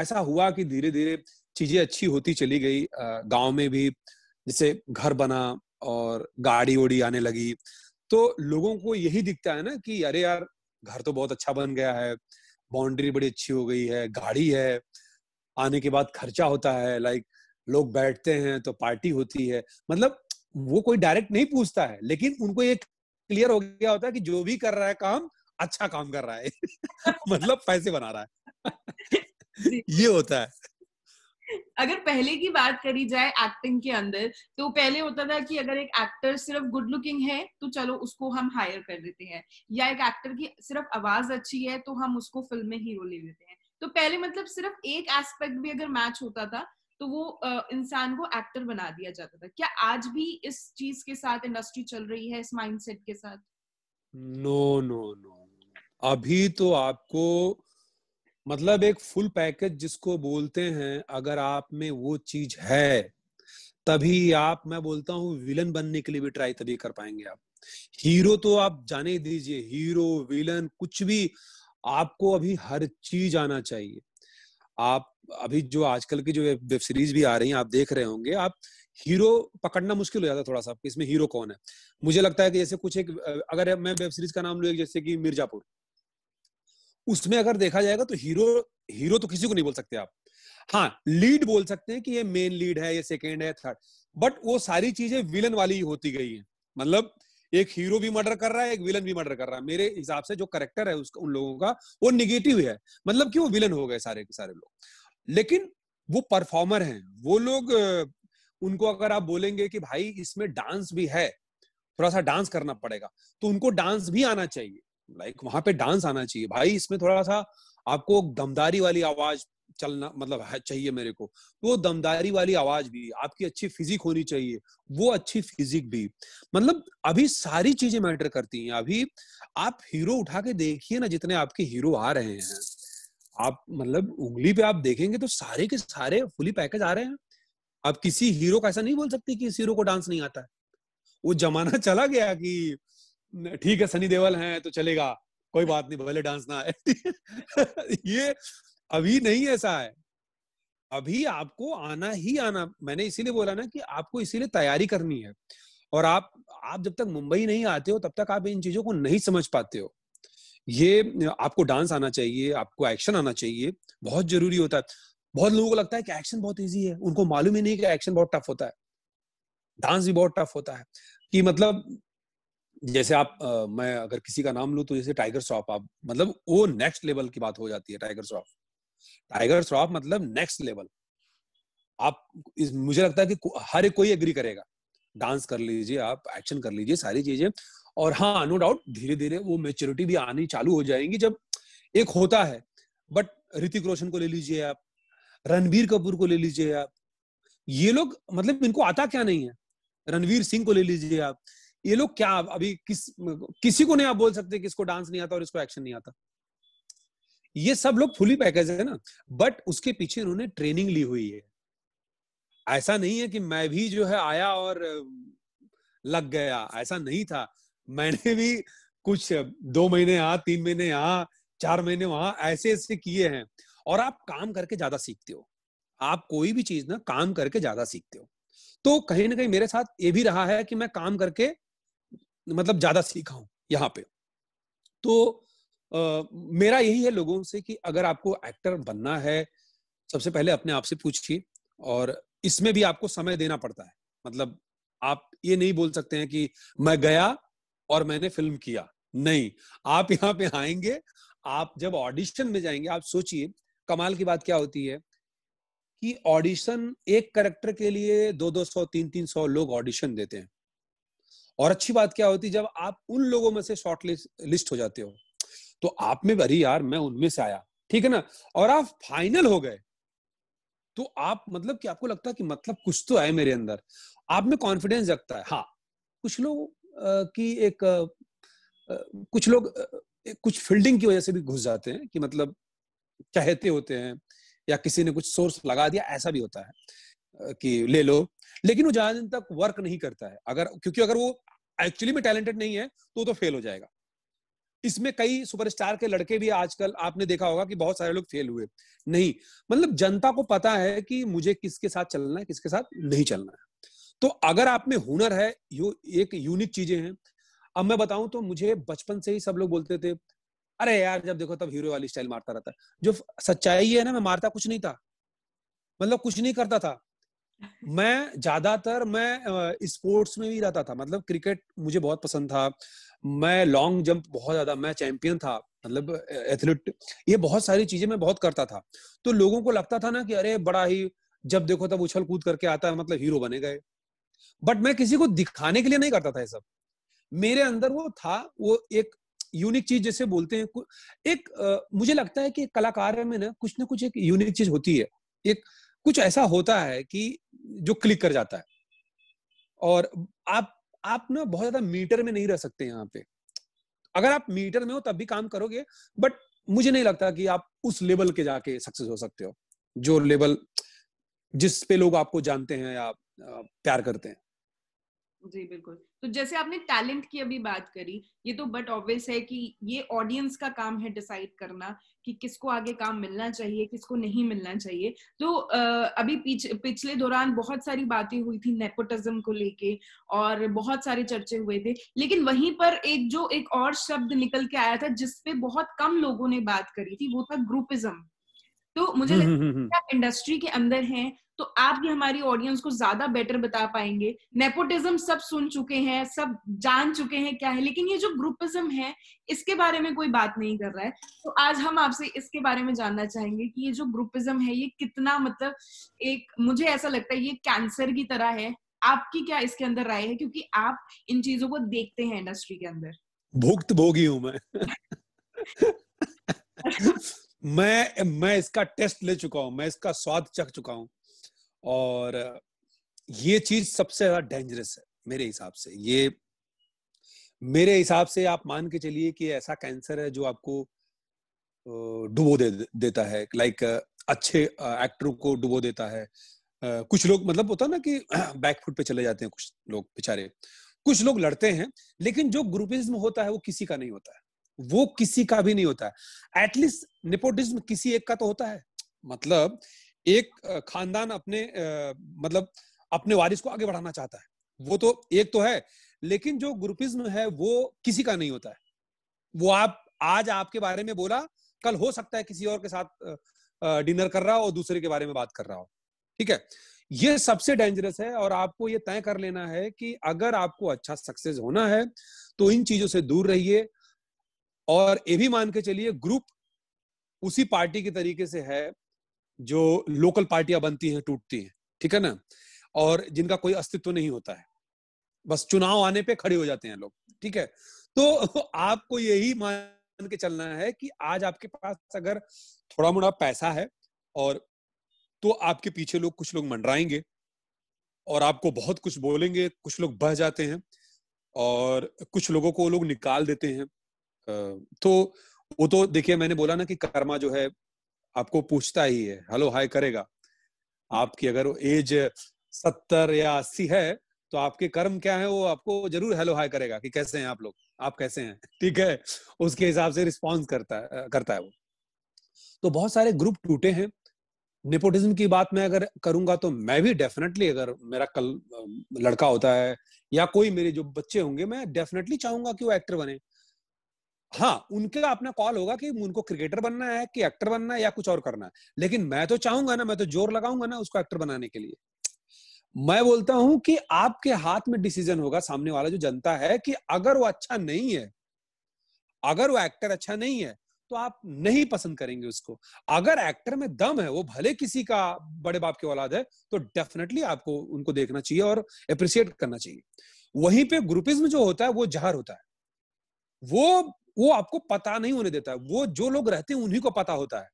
ऐसा हुआ कि धीरे धीरे चीजें अच्छी होती चली गई। गांव में भी जैसे घर बना और गाड़ी ओड़ी आने लगी तो लोगों को यही दिखता है ना कि अरे यार घर तो बहुत अच्छा बन गया है, बाउंड्री बड़ी अच्छी हो गई है, गाड़ी है, आने के बाद खर्चा होता है, लाइक लोग बैठते हैं तो पार्टी होती है। मतलब वो कोई डायरेक्ट नहीं पूछता है लेकिन उनको ये क्लियर हो गया होता है कि जो भी कर रहा है काम अच्छा काम कर रहा है मतलब पैसे बना रहा है ये होता है। अगर पहले की बात करी जाए एक्टिंग के अंदर तो पहले होता था कि अगर एक एक्टर सिर्फ गुड लुकिंग है तो चलो उसको हम हायर कर देते हैं, या एक एक्टर की सिर्फ आवाज अच्छी है तो हम उसको फिल्म में हीरो ले लेते हैं। तो पहले मतलब सिर्फ एक एस्पेक्ट भी अगर मैच होता था तो वो इंसान को एक्टर बना दिया जाता था। क्या आज भी इस चीज के साथ इंडस्ट्री चल रही है, इस माइंडसेट के साथ? नो नो नो, अभी तो आपको मतलब एक फुल पैकेज जिसको बोलते हैं, अगर आप में वो चीज है तभी आप, मैं बोलता हूँ विलन बनने के लिए भी ट्राई तभी कर पाएंगे आप। हीरो तो आप जाने दीजिए, हीरो विलन कुछ भी, आपको अभी हर चीज आना चाहिए। आप अभी जो आजकल की जो वेब सीरीज भी आ रही है आप देख रहे होंगे, आप हीरो पकड़ना मुश्किल हो जाता है थोड़ा सा कि इसमें हीरो कौन है। मुझे लगता है कि जैसे कुछ एक, अगर मैं वेब सीरीज का नाम लूँ जैसे कि मिर्जापुर, उसमें अगर देखा जाएगा तो हीरो तो किसी को नहीं बोल सकते आप। हाँ, लीड बोल सकते हैं कि ये मेन लीड है, ये सेकेंड है, थर्ड, बट वो सारी चीजें विलन वाली होती गई है। मतलब एक हीरो भी मर्डर कर रहा है, एक विलन भी मर्डर कर रहा है। मेरे हिसाब से जो करेक्टर है उसका, उन लोगों का, वो निगेटिव है, मतलब कि वो विलन हो गए सारे के सारे लोग। लेकिन वो परफॉर्मर हैं वो लोग, उनको अगर आप बोलेंगे कि भाई इसमें डांस भी है, थोड़ा सा डांस करना पड़ेगा, तो उनको डांस भी आना चाहिए। लाइक वहां पे डांस आना चाहिए, भाई इसमें थोड़ा सा आपको दमदारी वाली आवाज चलना मतलब चाहिए मेरे को, तो दमदारी वाली आवाज भी, आपकी अच्छी फिजिक होनी चाहिए, वो अच्छी फिजिक भी। मतलब अभी सारी चीजें मैटर करती हैं। अभी आप हीरो उठा के देखिए ना, जितने आपके हीरो आ रहे हैं आप मतलब उंगली पे आप देखेंगे तो सारे के सारे फुली पैकेज आ रहे हैं। आप किसी हीरो का ऐसा नहीं बोल सकते कि इस हीरो को डांस नहीं आता है। वो जमाना चला गया कि ठीक है सनी देओल हैं तो चलेगा, कोई बात नहीं भले डांस ना आए ये अभी नहीं ऐसा है, अभी आपको आना ही आना। मैंने इसीलिए बोला ना कि आपको इसीलिए तैयारी करनी है, और आप जब तक मुंबई नहीं आते हो तब तक आप इन चीजों को नहीं समझ पाते हो। ये आपको डांस आना चाहिए, आपको एक्शन आना चाहिए, बहुत जरूरी होता है। बहुत लोगों को लगता है कि एक्शन बहुत ईजी है, उनको मालूम ही नहीं कि एक्शन बहुत टफ होता है, डांस भी बहुत टफ होता है। कि मतलब जैसे आप मैं अगर किसी का नाम लूं तो जैसे टाइगर श्रॉफ, आप मतलब वो नेक्स्ट लेवल की बात हो जाती है। टाइगर श्रॉफ मतलब नेक्स्ट लेवल। आप मुझे लगता है कि हर एक कोई एग्री करेगा, डांस कर लीजिए आप, एक्शन कर लीजिए, सारी चीजें। और हाँ नो डाउट धीरे धीरे वो मेच्योरिटी भी आनी चालू हो जाएंगी जब एक होता है। बट ऋतिक रोशन को ले लीजिए आप, रणबीर कपूर को ले लीजिए आप, ये लोग मतलब इनको आता क्या नहीं है। रणवीर सिंह को ले लीजिए आप, ये लोग क्या, अभी किसी को नहीं आप बोल सकते कि इसको डांस नहीं आता और इसको एक्शन नहीं आता। ये सब लोग फुली पैकेज है ना, बट उसके पीछे उन्होंने ट्रेनिंग ली हुई है। ऐसा नहीं है कि मैं भी जो है आया और लग गया, ऐसा नहीं था। मैंने भी कुछ 2 महीने यहाँ, 3 महीने यहाँ, 4 महीने वहां ऐसे ऐसे किए हैं। और आप काम करके ज्यादा सीखते हो, आप कोई भी चीज ना काम करके ज्यादा सीखते हो। तो कहीं ना कहीं मेरे साथ ये भी रहा है कि मैं काम करके मतलब ज्यादा सीखा हूं यहाँ पे। तो मेरा यही है लोगों से कि अगर आपको एक्टर बनना है सबसे पहले अपने आप से पूछिए, और इसमें भी आपको समय देना पड़ता है। मतलब आप ये नहीं बोल सकते हैं कि मैं गया और मैंने फिल्म किया, नहीं। आप यहाँ पे आएंगे, आप जब ऑडिशन में जाएंगे, आप सोचिए कमाल की बात क्या होती है कि ऑडिशन एक कैरेक्टर के लिए 200-300 लोग ऑडिशन देते हैं। और अच्छी बात क्या होती है, जब आप उन लोगों में से शॉर्टलिस्ट हो जाते हो तो आप में, अरे यार मैं उनमें से आया, ठीक है ना, और आप फाइनल हो गए, तो आप मतलब कि आपको लगता है कि मतलब कुछ तो है मेरे अंदर, आप में कॉन्फिडेंस जगता है। हाँ, कुछ लोग की एक कुछ लोग कुछ फील्डिंग की वजह से भी घुस जाते हैं कि मतलब कहते होते हैं या किसी ने कुछ सोर्स लगा दिया, ऐसा भी होता है कि ले लो, लेकिन वो ज्यादा दिन तक वर्क नहीं करता है। अगर क्योंकि अगर वो एक्चुअली में टैलेंटेड नहीं है तो फेल हो जाएगा। इसमें कई सुपरस्टार के लड़के भी आजकल आपने देखा होगा कि बहुत सारे लोग फेल हुए। नहीं, मतलब जनता को पता है कि मुझे किसके साथ चलना है, किसके साथ नहीं चलना है। तो अगर आप में हुनर है, यो एक यूनिक चीजें हैं। अब मैं बताऊं तो मुझे बचपन से ही सब लोग बोलते थे, अरे यार जब देखो तब हीरो वाली स्टाइल मारता रहता है। जो सच्चाई है ना, मैं मारता कुछ नहीं था, मतलब कुछ नहीं करता था। मैं ज्यादातर मैं स्पोर्ट्स में भी रहता था, मतलब क्रिकेट मुझे बहुत पसंद था, मैं लॉन्ग जंप बहुत ज्यादा, मैं चैंपियन था, मतलब एथलीट, ये बहुत सारी चीजें मैं बहुत करता था। तो लोगों को लगता था ना कि अरे बड़ा ही जब देखो तब उछल कूद करके आता है, मतलब हीरो बने गए। बट मैं किसी को दिखाने के लिए नहीं करता था ये सब, मेरे अंदर वो था, वो एक यूनिक चीज जैसे बोलते हैं एक मुझे लगता है कि कलाकार में ना कुछ एक यूनिक चीज होती है, एक कुछ ऐसा होता है कि जो क्लिक कर जाता है। और आप ना बहुत ज्यादा मीटर में नहीं रह सकते यहाँ पे। अगर आप मीटर में हो तब भी काम करोगे, बट मुझे नहीं लगता कि आप उस लेवल के जाके सक्सेस हो सकते हो जो लेवल जिस पे लोग आपको जानते हैं या प्यार करते हैं। जी बिल्कुल। तो जैसे आपने टैलेंट की अभी बात करी, ये तो बट ऑब्वियस है कि ये ऑडियंस का काम है डिसाइड करना कि किसको आगे काम मिलना चाहिए, किसको नहीं मिलना चाहिए। तो अभी पिछले दौरान बहुत सारी बातें हुई थी नेपोटिज्म को लेके और बहुत सारे चर्चे हुए थे, लेकिन वहीं पर एक जो एक और शब्द निकल के आया था जिसपे बहुत कम लोगों ने बात करी थी, वो था ग्रुपिज्म। तो मुझे लगता है आप इंडस्ट्री के अंदर हैं तो आप ये हमारी ऑडियंस को ज्यादा बेटर बता पाएंगे। नेपोटिज्म सब सुन चुके हैं, सब जान चुके हैं क्या है, लेकिन ये जो ग्रुपिज्म है इसके बारे में कोई बात नहीं कर रहा है। तो आज हम आपसे इसके बारे में जानना चाहेंगे कि ये जो ग्रुपिज्म है ये कितना, मतलब एक मुझे ऐसा लगता है ये कैंसर की तरह है। आपकी क्या इसके अंदर राय है, क्योंकि आप इन चीजों को देखते हैं इंडस्ट्री के अंदर? भुक्त भोगी हूं मैं इसका टेस्ट ले चुका हूं, मैं इसका स्वाद चख चुका हूं, और ये चीज सबसे ज्यादा डेंजरस है मेरे हिसाब से। ये मेरे हिसाब से आप मान के चलिए कि ऐसा कैंसर है जो आपको डुबो देता है, लाइक अच्छे एक्टरों को डुबो देता है। कुछ लोग मतलब होता है ना कि बैकफुट पे चले जाते हैं, कुछ लोग बेचारे, कुछ लोग लड़ते हैं, लेकिन जो ग्रुपिज्म होता है वो किसी का नहीं होता है, वो किसी का भी नहीं होता है। एटलीस्ट नेपोटिज्म किसी एक का तो होता है, मतलब एक खानदान अपने मतलब अपने वारिस को आगे बढ़ाना चाहता है, वो तो एक तो है। लेकिन जो ग्रुपिज्म है वो किसी का नहीं होता है। वो आप आज आपके बारे में बोला, कल हो सकता है किसी और के साथ डिनर कर रहा हो और दूसरे के बारे में बात कर रहा हो। ठीक है, ये सबसे डेंजरस है। और आपको ये तय कर लेना है कि अगर आपको अच्छा सक्सेस होना है तो इन चीजों से दूर रहिए। और ये भी मान के चलिए ग्रुप उसी पार्टी के तरीके से है जो लोकल पार्टियां बनती हैं, टूटती हैं, ठीक है ना, और जिनका कोई अस्तित्व नहीं होता है, बस चुनाव आने पे खड़े हो जाते हैं लोग। ठीक है, तो आपको यही मान के चलना है कि आज आपके पास अगर थोड़ा मोड़ा पैसा है और तो आपके पीछे लोग कुछ लोग मंडराएंगे और आपको बहुत कुछ बोलेंगे। कुछ लोग बह जाते हैं और कुछ लोगों को लोग निकाल देते हैं। तो वो तो देखिए मैंने बोला ना कि कर्मा जो है आपको पूछता ही है, हेलो हाय करेगा। आपकी अगर एज 70 या 80 है तो आपके कर्म क्या है वो आपको जरूर हेलो हाय करेगा कि कैसे हैं आप लोग, आप कैसे हैं। ठीक है, उसके हिसाब से रिस्पॉन्स करता है वो। तो बहुत सारे ग्रुप टूटे हैं। नेपोटिज्म की बात मैं अगर करूंगा तो मैं भी डेफिनेटली, अगर मेरा कल लड़का होता है या कोई मेरे जो बच्चे होंगे, मैं डेफिनेटली चाहूंगा कि वो एक्टर बने। हाँ, उनका अपना कॉल होगा कि उनको क्रिकेटर बनना है कि एक्टर बनना है या कुछ और करना है, लेकिन मैं तो चाहूंगा ना, मैं तो जोर लगाऊंगा ना उसको एक्टर बनाने के लिए। मैं बोलता हूं कि आपके हाथ में डिसीजन होगा, सामने वाला जो जनता है, कि अगर वो अच्छा नहीं है, अगर वो एक्टर अच्छा नहीं है तो आप नहीं पसंद करेंगे उसको। अगर एक्टर में दम है, वो भले किसी का बड़े बाप की औलाद है, तो डेफिनेटली आपको उनको देखना चाहिए और अप्रिशिएट करना चाहिए। वहीं पे ग्रुपिज्म जो होता है वो जहर होता है, वो आपको पता नहीं होने देता है। वो जो लोग रहते हैं उन्हीं को पता होता है।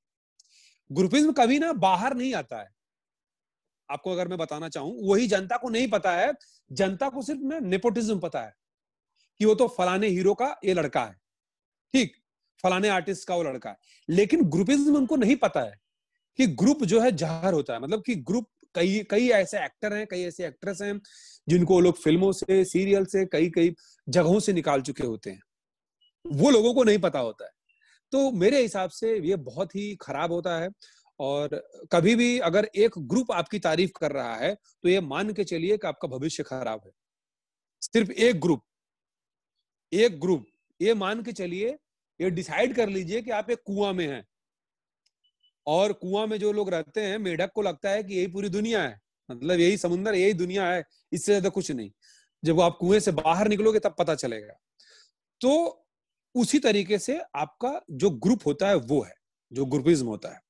ग्रुपिज्म कभी ना बाहर नहीं आता है, आपको अगर मैं बताना चाहूँ, वही जनता को नहीं पता है, जनता को सिर्फ ना नेपोटिज्म पता है कि वो तो फलाने हीरो का ये लड़का है, ठीक, फलाने आर्टिस्ट का वो लड़का है। लेकिन ग्रुपिज्म उनको नहीं पता है कि ग्रुप जो है जहर होता है, मतलब कि ग्रुप कई ऐसे एक्टर हैं, कई ऐसे एक्ट्रेस हैं जिनको लोग फिल्मों से, सीरियल से, कई जगहों से निकाल चुके होते हैं, वो लोगों को नहीं पता होता है। तो मेरे हिसाब से ये बहुत ही खराब होता है। और कभी भी अगर एक ग्रुप आपकी तारीफ कर रहा है तो ये मान के चलिए कि आपका भविष्य खराब है। सिर्फ एक ग्रुप ये मान के चलिए, ये डिसाइड कर लीजिए कि आप एक कुआं में हैं और कुआं में जो लोग रहते हैं, मेढक को लगता है कि यही पूरी दुनिया है, मतलब यही समुंदर, यही दुनिया है, इससे ज्यादा कुछ नहीं। जब आप कुएं से बाहर निकलोगे तब पता चलेगा। तो उसी तरीके से आपका जो ग्रुप होता है वो है जो ग्रुपिज्म होता है।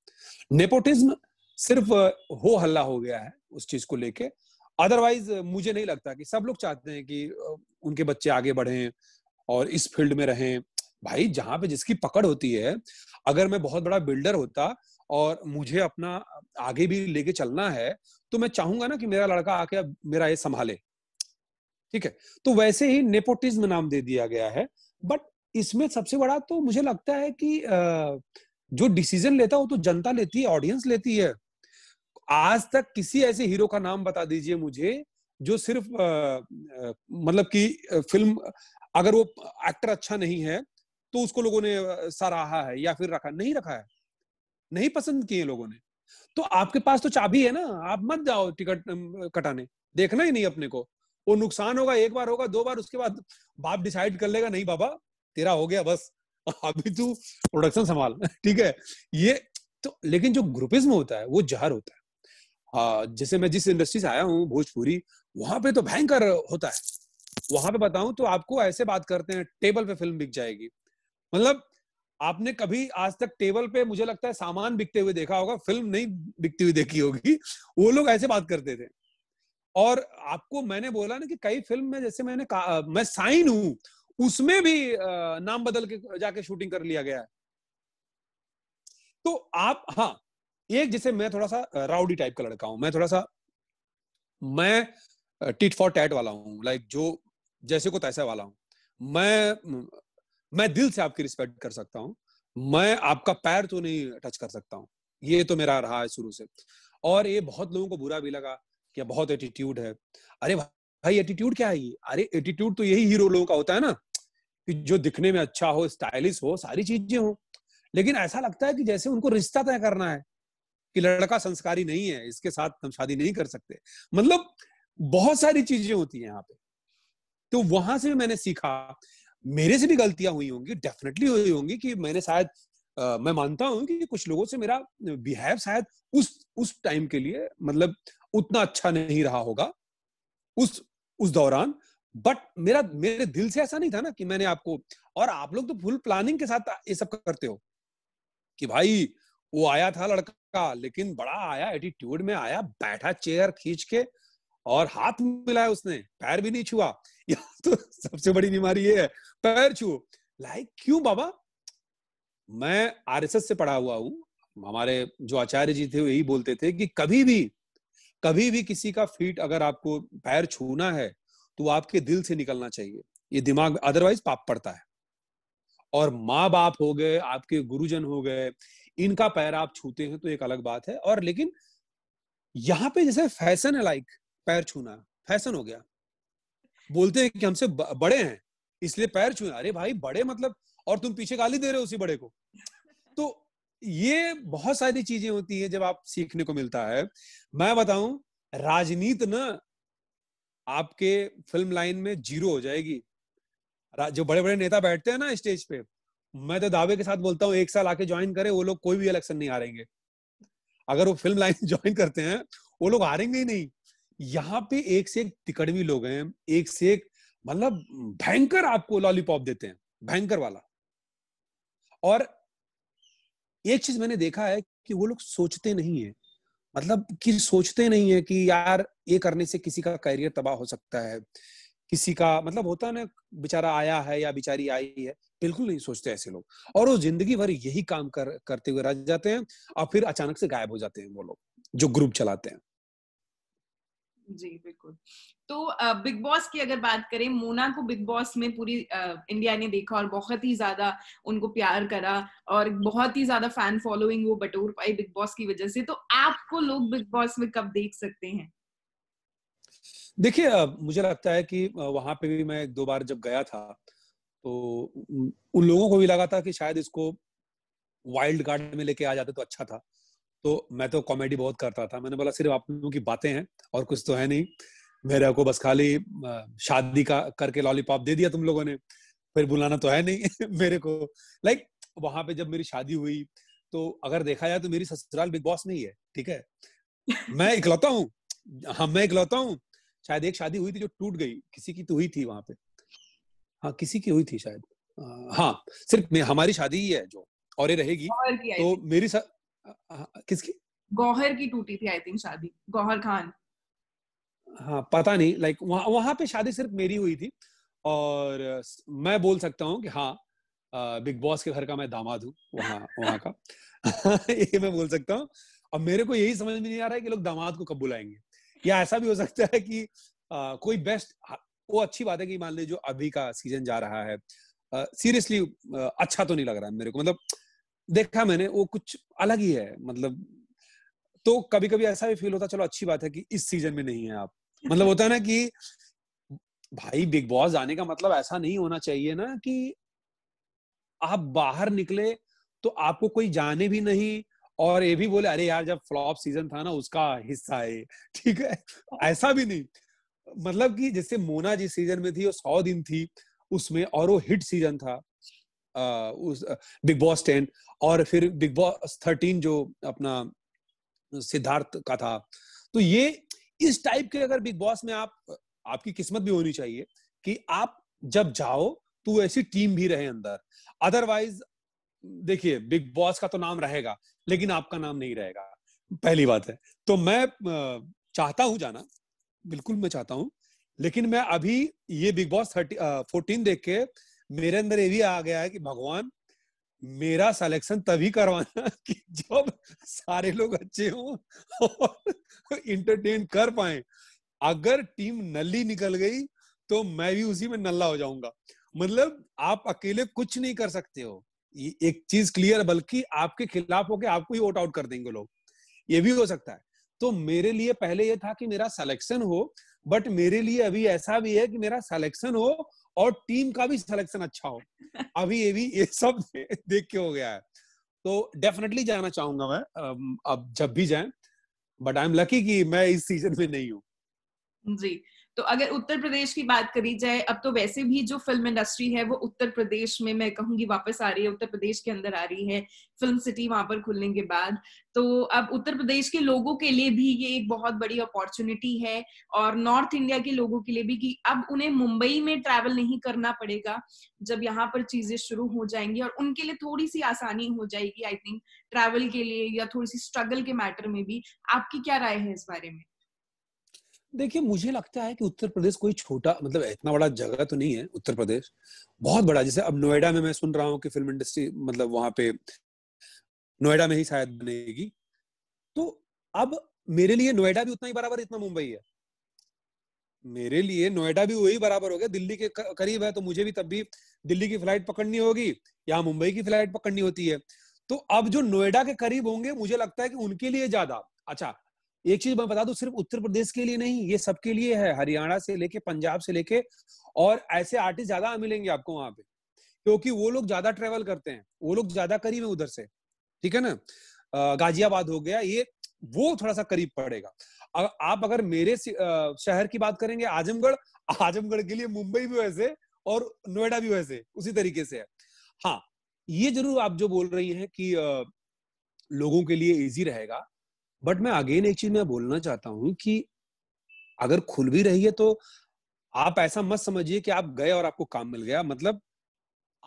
नेपोटिज्म सिर्फ हो हल्ला हो गया है उस चीज को लेके, अदरवाइज मुझे नहीं लगता कि सब लोग चाहते हैं कि उनके बच्चे आगे बढ़ें और इस फील्ड में रहें। भाई जहां पे जिसकी पकड़ होती है, अगर मैं बहुत बड़ा बिल्डर होता और मुझे अपना आगे भी लेके चलना है तो मैं चाहूंगा ना कि मेरा लड़का आके मेरा ये संभाले, ठीक है। तो वैसे ही नेपोटिज्म नाम दे दिया गया है। बट इसमें सबसे बड़ा तो मुझे लगता है कि जो डिसीजन लेता है वो तो जनता लेती है, ऑडियंस लेती है। आज तक किसी ऐसे हीरो का नाम बता दीजिए मुझे जो सिर्फ मतलब कि फिल्म, अगर वो एक्टर अच्छा नहीं है तो उसको लोगों ने सराहा है या फिर रखा है, नहीं पसंद किए लोगों ने। तो आपके पास तो चाबी है ना, आप मत जाओ टिकट कटाने, देखना ही नहीं अपने को। वो नुकसान होगा, एक बार होगा, दो बार, उसके बाद बाप डिसाइड कर लेगा नहीं बाबा तेरा हो गया, बस अभी तू प्रोडक्शन संभाल, ठीक है। ये तो, लेकिन जो ग्रुपिज्म होता है वो जहर होता है। जैसे मैं जिस इंडस्ट्री से आया हूँ, भोजपुरी, वहां पे तो भयंकर होता है। वहां पे बताऊं तो आपको ऐसे बात करते हैं, टेबल पे फिल्म बिक जाएगी। मतलब आपने कभी आज तक टेबल पे मुझे लगता है सामान बिकते हुए देखा होगा, फिल्म नहीं बिकती हुई देखी होगी। वो लोग ऐसे बात करते थे। और आपको मैंने बोला ना कि कई फिल्म में, जैसे मैंने कहा मैं साइन हूं, उसमें भी नाम बदल के जाके शूटिंग कर लिया गया है। तो आप, हाँ, एक जैसे मैं थोड़ा सा राउडी टाइप का लड़का हूं, मैं थोड़ा सा, मैं टिट फॉर टैट वाला हूं, लाइक जो जैसे को तैसा वाला हूं। मैं दिल से आपकी रिस्पेक्ट कर सकता हूं, मैं आपका पैर तो नहीं टच कर सकता हूं, ये तो मेरा रहा है शुरू से। और ये बहुत लोगों को बुरा भी लगा कि बहुत एटीट्यूड है। अरे भाई एटीट्यूड क्या है ये? अरे एटीट्यूड तो यही हीरो लोगों का होता है ना, कि जो दिखने में अच्छा हो, स्टाइलिश हो, सारी चीजें हो, लेकिन ऐसा लगता है कि जैसे उनको रिश्ता तय करना है कि लड़का संस्कारी नहीं है, इसके साथ हम शादी नहीं कर सकते। मतलब बहुत सारी चीजें होती हैं यहाँ पे। तो वहां से भी मैंने सीखा, मेरे से भी गलतियां हुई होंगी, डेफिनेटली हुई होंगी, कि मैंने शायद मैं मानता हूं कि कुछ लोगों से मेरा बिहेव शायद उस टाइम के लिए मतलब उतना अच्छा नहीं रहा होगा उस दौरान। बट मेरे दिल से ऐसा नहीं था ना कि मैंने आपको, और आप लोग तो फुल प्लानिंग के साथ ये सब करते हो कि भाई वो आया था लड़का, लेकिन बड़ा आया एटीट्यूड में, आया बैठा चेयर खींच के और हाथ मिलाया उसने, पैर भी नहीं छुआ। यहाँ तो सबसे बड़ी बीमारी ये है, पैर छुओ। लाइक क्यों बाबा? मैं आरएसएस से पढ़ा हुआ हूं, हमारे जो आचार्य जी थे वो यही बोलते थे कि कभी भी किसी का फीट, अगर आपको पैर छूना है तो आपके दिल से निकलना चाहिए, ये दिमाग, अदरवाइज पाप पड़ता है। और माँ बाप हो गए, आपके गुरुजन हो गए, इनका पैर आप छूते हैं तो एक अलग बात है। और लेकिन यहाँ पे जैसे फैशन है, लाइक पैर छूना फैशन हो गया, बोलते हैं कि हमसे बड़े हैं इसलिए पैर छूना। अरे भाई बड़े मतलब, और तुम पीछे गाली दे रहे हो उसी बड़े को। तो ये बहुत सारी चीजें होती है जब आप, सीखने को मिलता है। मैं बताऊं, राजनीति ना आपके फिल्म लाइन में जीरो हो जाएगी। जो बड़े बड़े नेता बैठते हैं ना स्टेज पे, मैं तो दावे के साथ बोलता हूँ 1 साल आके ज्वाइन करें, वो लोग कोई भी इलेक्शन नहीं हारेंगे। अगर वो फिल्म लाइन ज्वाइन करते हैं वो लोग हारेंगे ही नहीं। यहाँ पे एक से एक तिकड़वी लोग हैं, एक से एक मतलब भयंकर आपको लॉलीपॉप देते हैं, भयंकर वाला। और एक चीज मैंने देखा है कि वो लोग सोचते नहीं है, मतलब कि सोचते नहीं है कि यार ये करने से किसी का करियर तबाह हो सकता है, किसी का मतलब होता है ना, बेचारा आया है या बेचारी आई है, बिल्कुल नहीं सोचते ऐसे लोग। और वो जिंदगी भर यही काम करते हुए रह जाते हैं और फिर अचानक से गायब हो जाते हैं वो लोग जो ग्रुप चलाते हैं। जी बिल्कुल। तो बिग बॉस की अगर बात करें, मोना को बिग बॉस में पूरी इंडिया ने देखा और बहुत ही ज्यादा उनको प्यार करा और बहुत ही ज्यादा फैन फॉलोइंग वो बटोर पाई बिग बॉस की वजह से। तो आपको लोग बिग बॉस में कब देख सकते हैं? देखिए, मुझे लगता है कि वहां पे भी मैं 2 बार जब गया था तो उन लोगों को भी लगा था कि शायद इसको वाइल्ड कार्ड में लेके आ जाते तो अच्छा था। तो मैं तो कॉमेडी बहुत करता था, मैंने बोला सिर्फ आप लोगों की बातें हैं और कुछ तो है नहीं, मेरे को बस खाली शादी का करके लॉलीपॉप दे दिया तुम लोगों ने, फिर बुलाना तो है नहीं मेरे को। लाइक वहां पे जब मेरी शादी हुई तो अगर देखा जाए तो मेरी ससुराल बिग बॉस नहीं है, ठीक है, मैं इकलौता हूँ। हाँ, मैं इकलौता हूँ। शायद एक शादी हुई थी जो टूट गई, किसी की तो हुई थी वहां पे, हाँ किसी की हुई थी शायद, हाँ सिर्फ हमारी शादी ही है जो और ये रहेगी। तो मेरी किसकी गौहर की टूटी थी आई थिंक शादी, गौहर खान, हाँ पता नहीं। लाइक वहां पे शादी सिर्फ मेरी हुई थी और मैं बोल सकता हूँ कि हाँ बिग बॉस के घर का मैं दामाद हूँ वहाँ का ये मैं बोल सकता हूँ। और मेरे को यही समझ में नहीं आ रहा है कि लोग दामाद को कब बुलाएंगे, या ऐसा भी हो सकता है कि कोई बेस्ट। वो अच्छी बात है कि मान लीजिए जो अभी का सीजन जा रहा है, सीरियसली अच्छा तो नहीं लग रहा है मेरे को, मतलब देखा मैंने वो कुछ अलग ही है मतलब। तो कभी कभी ऐसा भी फील होता, चलो अच्छी बात है कि इस सीजन में नहीं है आप, मतलब होता है ना कि भाई बिग बॉस आने का मतलब ऐसा नहीं होना चाहिए ना कि आप बाहर निकले तो आपको कोई जाने भी नहीं और ये भी बोले अरे यार जब फ्लॉप सीजन था ना उसका हिस्सा है, ठीक है, ऐसा भी नहीं। मतलब कि जैसे मोना जिस सीजन में थी वो 100 दिन थी उसमें और वो हिट सीजन था उस बिग बॉस 10 और फिर बिग बॉस 13 जो अपना सिद्धार्थ का था। तो ये इस टाइप के अगर बिग बॉस में आप, आपकी किस्मत भी होनी चाहिए कि आप जब जाओ तो ऐसी टीम भी रहे अंदर, अदरवाइज देखिए बिग बॉस का तो नाम रहेगा लेकिन आपका नाम नहीं रहेगा, पहली बात है। तो मैं चाहता हूं जाना, बिल्कुल मैं चाहता हूं, लेकिन मैं अभी ये बिग बॉस 14 देख के मेरे अंदर ये भी आ गया है कि भगवान मेरा सिलेक्शन तभी करवाना कि जब सारे लोग अच्छे हों और इंटरटेन कर पाए। अगर टीम नल्ली निकल गई तो मैं भी उसी में नल्ला हो जाऊंगा, मतलब आप अकेले कुछ नहीं कर सकते हो, ये एक चीज क्लियर, बल्कि आपके खिलाफ होके आपको ही वोट आउट कर देंगे लोग, ये भी हो सकता है। तो मेरे लिए पहले ये था कि मेरा सिलेक्शन हो, बट मेरे लिए अभी ऐसा भी है कि मेरा सिलेक्शन हो और टीम का भी सिलेक्शन अच्छा हो, अभी ये भी ये सब देख के हो गया है। तो डेफिनेटली जाना चाहूंगा मैं अब जब भी जाए, बट आई एम लकी कि मैं इस सीजन में नहीं हूँ। जी, तो अगर उत्तर प्रदेश की बात करी जाए, अब तो वैसे भी जो फिल्म इंडस्ट्री है वो उत्तर प्रदेश में मैं कहूंगी वापस आ रही है, उत्तर प्रदेश के अंदर आ रही है, फिल्म सिटी वहां पर खुलने के बाद। तो अब उत्तर प्रदेश के लोगों के लिए भी ये एक बहुत बड़ी अपॉर्चुनिटी है और नॉर्थ इंडिया के लोगों के लिए भी, कि अब उन्हें मुंबई में ट्रैवल नहीं करना पड़ेगा जब यहाँ पर चीजें शुरू हो जाएंगी और उनके लिए थोड़ी सी आसानी हो जाएगी आई थिंक ट्रैवल के लिए या थोड़ी सी स्ट्रगल के मैटर में भी। आपकी क्या राय है इस बारे में? देखिए, मुझे लगता है कि उत्तर प्रदेश कोई छोटा, मतलब इतना बड़ा जगह तो नहीं है उत्तर प्रदेश, बहुत बड़ा। जैसे अब नोएडा में मैं सुन रहा हूँ कि फिल्म इंडस्ट्री मतलब वहां पे नोएडा में ही शायद बनेगी, तो अब मेरे लिए नोएडा भी उतना ही बराबर, इतना मुंबई है मेरे लिए, नोएडा भी वही बराबर हो गया, दिल्ली के करीब है। तो मुझे भी तब भी दिल्ली की फ्लाइट पकड़नी होगी, यहाँ मुंबई की फ्लाइट पकड़नी होती है। तो अब जो नोएडा के करीब होंगे मुझे लगता है कि उनके लिए ज्यादा अच्छा। एक चीज मैं बता दूं, सिर्फ उत्तर प्रदेश के लिए नहीं, ये सबके लिए है, हरियाणा से लेके पंजाब से लेके, और ऐसे आर्टिस्ट ज्यादा मिलेंगे आपको वहां पे क्योंकि वो लोग ज्यादा ट्रेवल करते हैं, वो लोग ज्यादा करीब है उधर से, ठीक है ना। गाजियाबाद हो गया, ये वो थोड़ा सा करीब पड़ेगा। आप अगर मेरे शहर की बात करेंगे, आजमगढ़, आजमगढ़ के लिए मुंबई भी वैसे और नोएडा भी वैसे उसी तरीके से है। हाँ, ये जरूर आप जो बोल रही है कि लोगों के लिए ईजी रहेगा, बट मैं अगेन एक चीज मैं बोलना चाहता हूं कि अगर खुल भी रही है तो आप ऐसा मत समझिए कि आप गए और आपको काम मिल गया। मतलब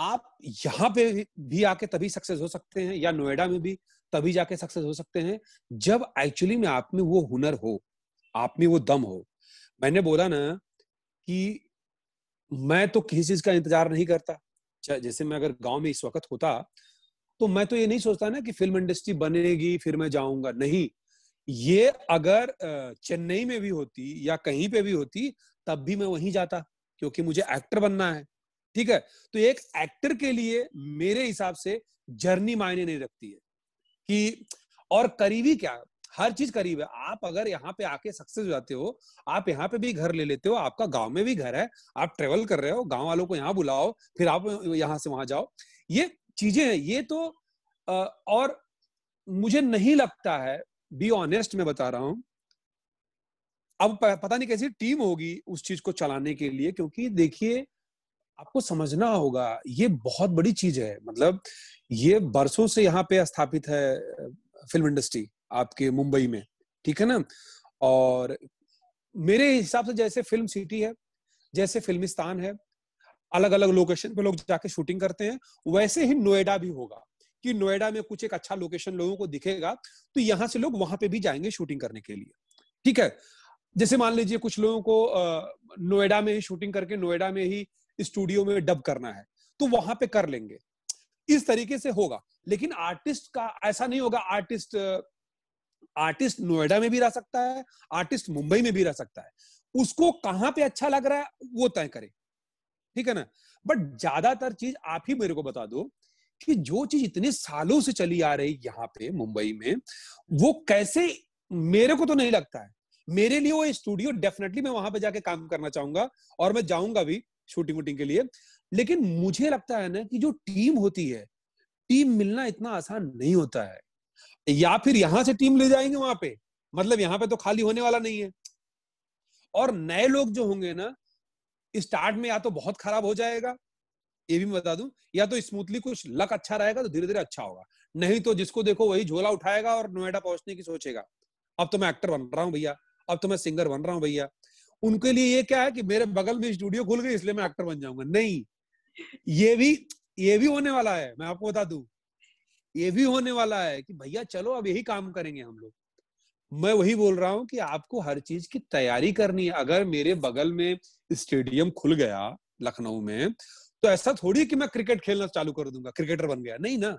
आप यहाँ पे भी आके तभी सक्सेस हो सकते हैं या नोएडा में भी तभी जाके सक्सेस हो सकते हैं जब एक्चुअली में आप में वो हुनर हो, आप में वो दम हो। मैंने बोला ना कि मैं तो किसी चीज का इंतजार नहीं करता। जैसे मैं अगर गाँव में इस वक्त होता तो मैं तो ये नहीं सोचता ना कि फिल्म इंडस्ट्री बनेगी फिर मैं जाऊंगा, नहीं। ये अगर चेन्नई में भी होती या कहीं पे भी होती तब भी मैं वहीं जाता, क्योंकि मुझे एक्टर बनना है। ठीक है, तो एक एक्टर के लिए मेरे हिसाब से जर्नी मायने नहीं रखती है कि, और करीबी क्या, हर चीज करीब है। आप अगर यहाँ पे आके सक्सेस हो जाते हो, आप यहाँ पे भी घर ले लेते हो, आपका गांव में भी घर है, आप ट्रेवल कर रहे हो, गांव वालों को यहाँ बुलाओ, फिर आप यहाँ से वहां जाओ, ये चीजें हैं। ये तो और मुझे नहीं लगता है, बी ऑनेस्ट मैं बता रहा हूं, अब पता नहीं कैसी टीम होगी उस चीज को चलाने के लिए, क्योंकि देखिए आपको समझना होगा ये बहुत बड़ी चीज है। मतलब ये बरसों से यहाँ पे स्थापित है फिल्म इंडस्ट्री आपके मुंबई में, ठीक है ना। और मेरे हिसाब से जैसे फिल्म सिटी है, जैसे फिल्मिस्तान है, अलग अलग लोकेशन पे लोग जाके शूटिंग करते हैं, वैसे ही नोएडा भी होगा कि नोएडा में कुछ एक अच्छा लोकेशन लोगों को दिखेगा तो यहाँ से लोग वहां पे भी जाएंगे शूटिंग करने के लिए। ठीक है, जैसे मान लीजिए कुछ लोगों को नोएडा में ही शूटिंग करके नोएडा में ही स्टूडियो में डब करना है तो वहां पे कर लेंगे, इस तरीके से होगा। लेकिन आर्टिस्ट का ऐसा नहीं होगा, आर्टिस्ट नोएडा में भी रह सकता है, आर्टिस्ट मुंबई में भी रह सकता है, उसको कहाँ पे अच्छा लग रहा है वो तय करे, ठीक है ना। बट ज्यादातर चीज आप ही मेरे को बता दो कि जो चीज इतने सालों से चली आ रही यहाँ पे मुंबई में, वो कैसे, मेरे को तो नहीं लगता है। मेरे लिए वो स्टूडियो डेफिनेटली मैं वहां पे जाके काम करना चाहूंगा और मैं जाऊंगा भी शूटिंग वूटिंग के लिए, लेकिन मुझे लगता है ना कि जो टीम होती है, टीम मिलना इतना आसान नहीं होता है। या फिर यहां से टीम ले जाएंगे वहां पे, मतलब यहाँ पे तो खाली होने वाला नहीं है। और नए लोग जो होंगे ना, स्टार्ट में या तो बहुत खराब हो जाएगा, ये भी मैं बता दूं, या तो स्मूथली कुछ लक अच्छा रहेगा तो धीरे धीरे अच्छा होगा, नहीं तो जिसको देखो वही झोला उठाएगा और नोएडा पहुंचने की सोचेगा, अब तो मैं एक्टर बन रहा हूँ भैया, अब तो मैं सिंगर बन रहा हूँ भैया। उनके लिए ये क्या है कि मेरे बगल में स्टूडियो खुल गई इसलिए मैं एक्टर बन जाऊंगा, नहीं, ये भी होने वाला है। मैं आपको बता दूं, ये भी होने वाला है कि भैया चलो अब यही काम करेंगे हम लोग। मैं वही बोल रहा हूँ कि आपको हर चीज की तैयारी करनी है। अगर मेरे बगल में स्टेडियम खुल गया लखनऊ में तो ऐसा थोड़ी कि मैं क्रिकेट खेलना चालू कर दूंगा, क्रिकेटर बन गया, नहीं ना।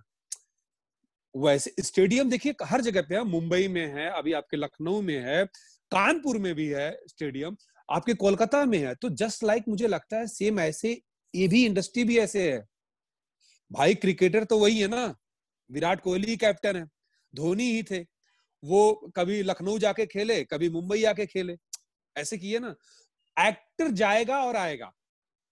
वैसे स्टेडियम देखिए हर जगह पे है, मुंबई में है, अभी आपके लखनऊ में है, कानपुर में भी है स्टेडियम, आपके कोलकाता में है। तो जस्ट लाइक मुझे लगता है सेम ऐसे ये भी इंडस्ट्री भी ऐसे है। भाई क्रिकेटर तो वही है ना, विराट कोहली ही कैप्टन है, धोनी ही थे, वो कभी लखनऊ जाके खेले, कभी मुंबई आके खेले, ऐसे किए ना। एक्टर जाएगा और आएगा,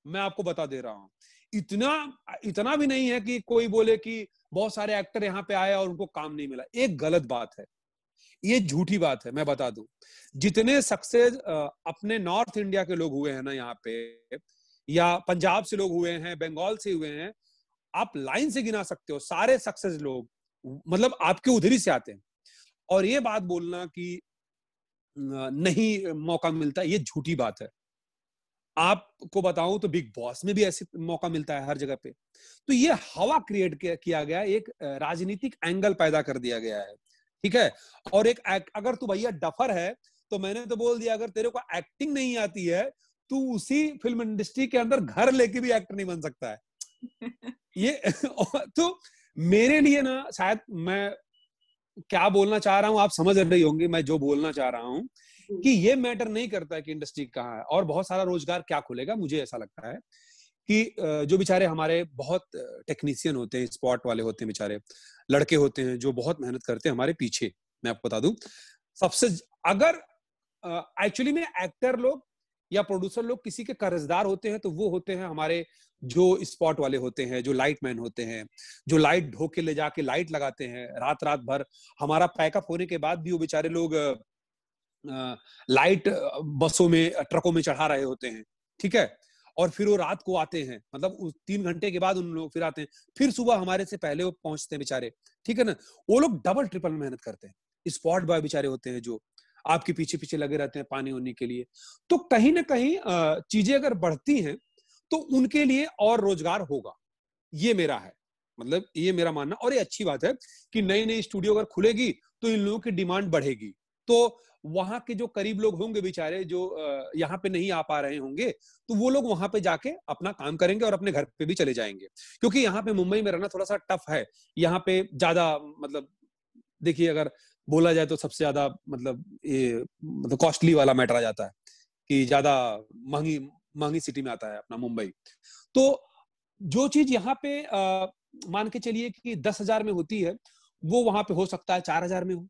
मैं आपको बता दे रहा हूँ। इतना भी नहीं है कि कोई बोले कि बहुत सारे एक्टर यहाँ पे आए और उनको काम नहीं मिला, एक गलत बात है, ये झूठी बात है। मैं बता दूं, जितने सक्सेस अपने नॉर्थ इंडिया के लोग हुए हैं ना यहाँ पे, या पंजाब से लोग हुए हैं, बंगाल से हुए हैं, आप लाइन से गिना सकते हो सारे सक्सेस लोग, मतलब आपके उधरी से आते हैं। और ये बात बोलना कि नहीं मौका मिलता, ये झूठी बात है। आपको बताऊं तो बिग बॉस में भी ऐसे मौका मिलता है हर जगह पे। तो ये हवा क्रिएट किया गया, एक राजनीतिक एंगल पैदा कर दिया गया है, ठीक है। और एक अगर तू भैया डफर है तो मैंने तो बोल दिया, अगर तेरे को एक्टिंग नहीं आती है तू उसी फिल्म इंडस्ट्री के अंदर घर लेके भी एक्टर नहीं बन सकता है ये। तो मेरे लिए ना, शायद मैं क्या बोलना चाह रहा हूँ आप समझ रहे होंगे, मैं जो बोलना चाह रहा हूँ कि ये मैटर नहीं करता है कि इंडस्ट्री कहाँ है और बहुत सारा रोजगार क्या खुलेगा। मुझे ऐसा लगता है कि जो बेचारे हमारे बहुत टेक्नीशियन होते हैं, स्पॉट वाले होते हैं, बेचारे लड़के होते हैं जो बहुत मेहनत करते हैं हमारे पीछे, मैं आपको बता दूं सबसे, अगर एक्चुअली में एक्टर लोग या प्रोड्यूसर लोग किसी के कर्जदार होते हैं तो वो होते हैं हमारे जो स्पॉट वाले होते हैं, जो लाइट मैन होते हैं, जो लाइट ढो के ले जाके लाइट लगाते हैं रात रात भर। हमारा पैकअप होने के बाद भी वो बेचारे लोग लाइट बसों में, ट्रकों में चढ़ा रहे होते हैं, ठीक है। और फिर वो रात को आते हैं, मतलब उस 3 घंटे के बाद उन लोग फिर आते हैं, फिर सुबह हमारे से पहले वो पहुंचते हैं बेचारे, ठीक है ना। वो लोग डबल ट्रिपल मेहनत करते हैं, स्पॉट बॉय बेचारे होते हैं जो आपके पीछे पीछे लगे रहते हैं पानी होने के लिए। तो कहीं ना कहीं चीजें अगर बढ़ती हैं तो उनके लिए और रोजगार होगा, ये मेरा है, मतलब ये मेरा मानना। और ये अच्छी बात है कि नई नई स्टूडियो अगर खुलेगी तो इन लोगों की डिमांड बढ़ेगी, तो वहां के जो करीब लोग होंगे बेचारे जो यहाँ पे नहीं आ पा रहे होंगे तो वो लोग वहां पे जाके अपना काम करेंगे और अपने घर पे भी चले जाएंगे, क्योंकि यहाँ पे मुंबई में रहना थोड़ा सा टफ है। यहाँ पे ज्यादा, मतलब देखिए अगर बोला जाए तो सबसे ज्यादा मतलब कॉस्टली वाला मैटर आ जाता है कि ज्यादा महंगी महंगी सिटी में आता है अपना मुंबई। तो जो चीज यहाँ पे मान के चलिए कि 10,000 में होती है वो वहां पे हो सकता है 4,000 में हो,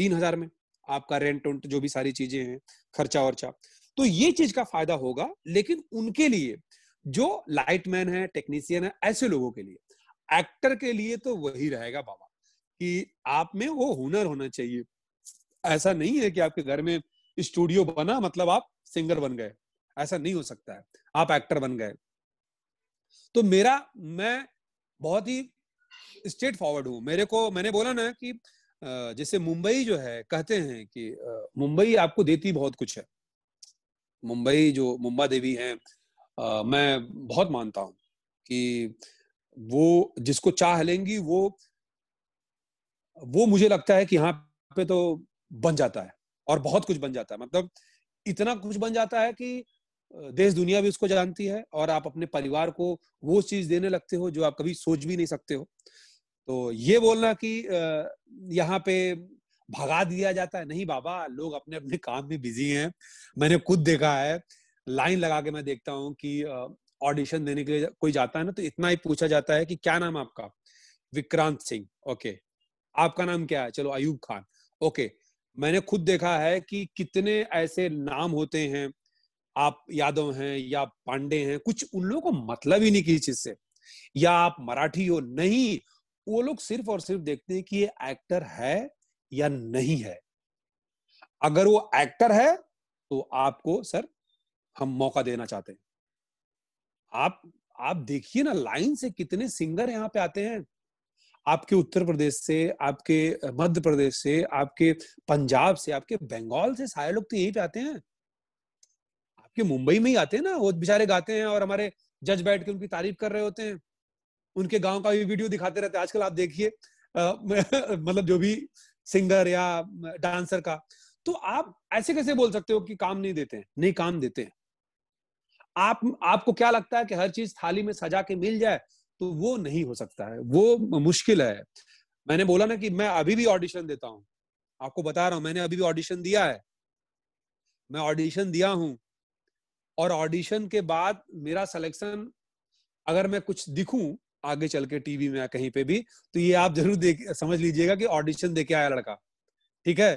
3,000 में, आपका रेंट उन्ट जो भी सारी चीजें हैं खर्चा वर्चा, तो ये चीज का फायदा होगा। लेकिन उनके लिए जो लाइटमैन है, टेक्नीशियन है, ऐसे लोगों के लिए, एक्टर के लिए तो वही रहेगा बाबा कि आप में वो हुनर होना चाहिए। ऐसा नहीं है कि आपके घर में स्टूडियो बना मतलब आप सिंगर बन गए, ऐसा नहीं हो सकता है, आप एक्टर बन गए। तो मैं बहुत ही स्ट्रेट फॉरवर्ड हूँ। मैंने बोला ना कि जैसे मुंबई जो है, कहते हैं कि मुंबई आपको देती बहुत कुछ है, मुंबई जो मुंबा देवी है, मैं बहुत मानता हूँ कि वो जिसको चाह लेंगी वो मुझे लगता है कि यहाँ पे तो बन जाता है और बहुत कुछ बन जाता है, मतलब इतना कुछ बन जाता है कि देश दुनिया भी उसको जानती है और आप अपने परिवार को वो चीज देने लगते हो जो आप कभी सोच भी नहीं सकते हो। तो ये बोलना कि यहाँ पे भगा दिया जाता है, नहीं बाबा, लोग अपने अपने काम में बिजी हैं। मैंने खुद देखा है, लाइन लगा के मैं देखता हूँ कि ऑडिशन देने के लिए कोई जाता है ना, तो इतना ही पूछा जाता है कि क्या नाम आपका? विक्रांत सिंह, ओके। आपका नाम क्या है? चलो अयूब खान, ओके। मैंने खुद देखा है कि कितने ऐसे नाम होते हैं, आप यादव हैं या पांडे हैं, कुछ उन लोगों को मतलब ही नहीं किसी चीज से, या आप मराठी हो, नहीं, वो लोग सिर्फ और सिर्फ देखते हैं कि ये एक्टर है या नहीं है। अगर वो एक्टर है तो आपको सर हम मौका देना चाहते हैं। आप देखिए ना, लाइन से कितने सिंगर यहाँ पे आते हैं, आपके उत्तर प्रदेश से, आपके मध्य प्रदेश से, आपके पंजाब से, आपके बंगाल से, सारे लोग तो यहीं पे आते हैं, आपके मुंबई में ही आते हैं ना। वो बेचारे गाते हैं और हमारे जज बैठ के उनकी तारीफ कर रहे होते हैं, उनके गांव का भी वीडियो दिखाते रहते हैं। आजकल आप देखिए मतलब जो भी सिंगर या डांसर का, तो आप ऐसे कैसे बोल सकते हो कि काम नहीं देते हैं? नहीं, काम देते हैं। आपको क्या लगता है कि हर चीज थाली में सजा के मिल जाए? तो वो नहीं हो सकता है, वो मुश्किल है। मैंने बोला ना कि मैं अभी भी ऑडिशन देता हूँ, आपको बता रहा हूँ, मैंने अभी भी ऑडिशन दिया है, मैं ऑडिशन दिया हूँ, और ऑडिशन के बाद मेरा सिलेक्शन, अगर मैं कुछ दिखूं आगे चल के टीवी में या कहीं पे भी, तो ये आप जरूर समझ लीजिएगा कि ऑडिशन देके आया लड़का, ठीक है।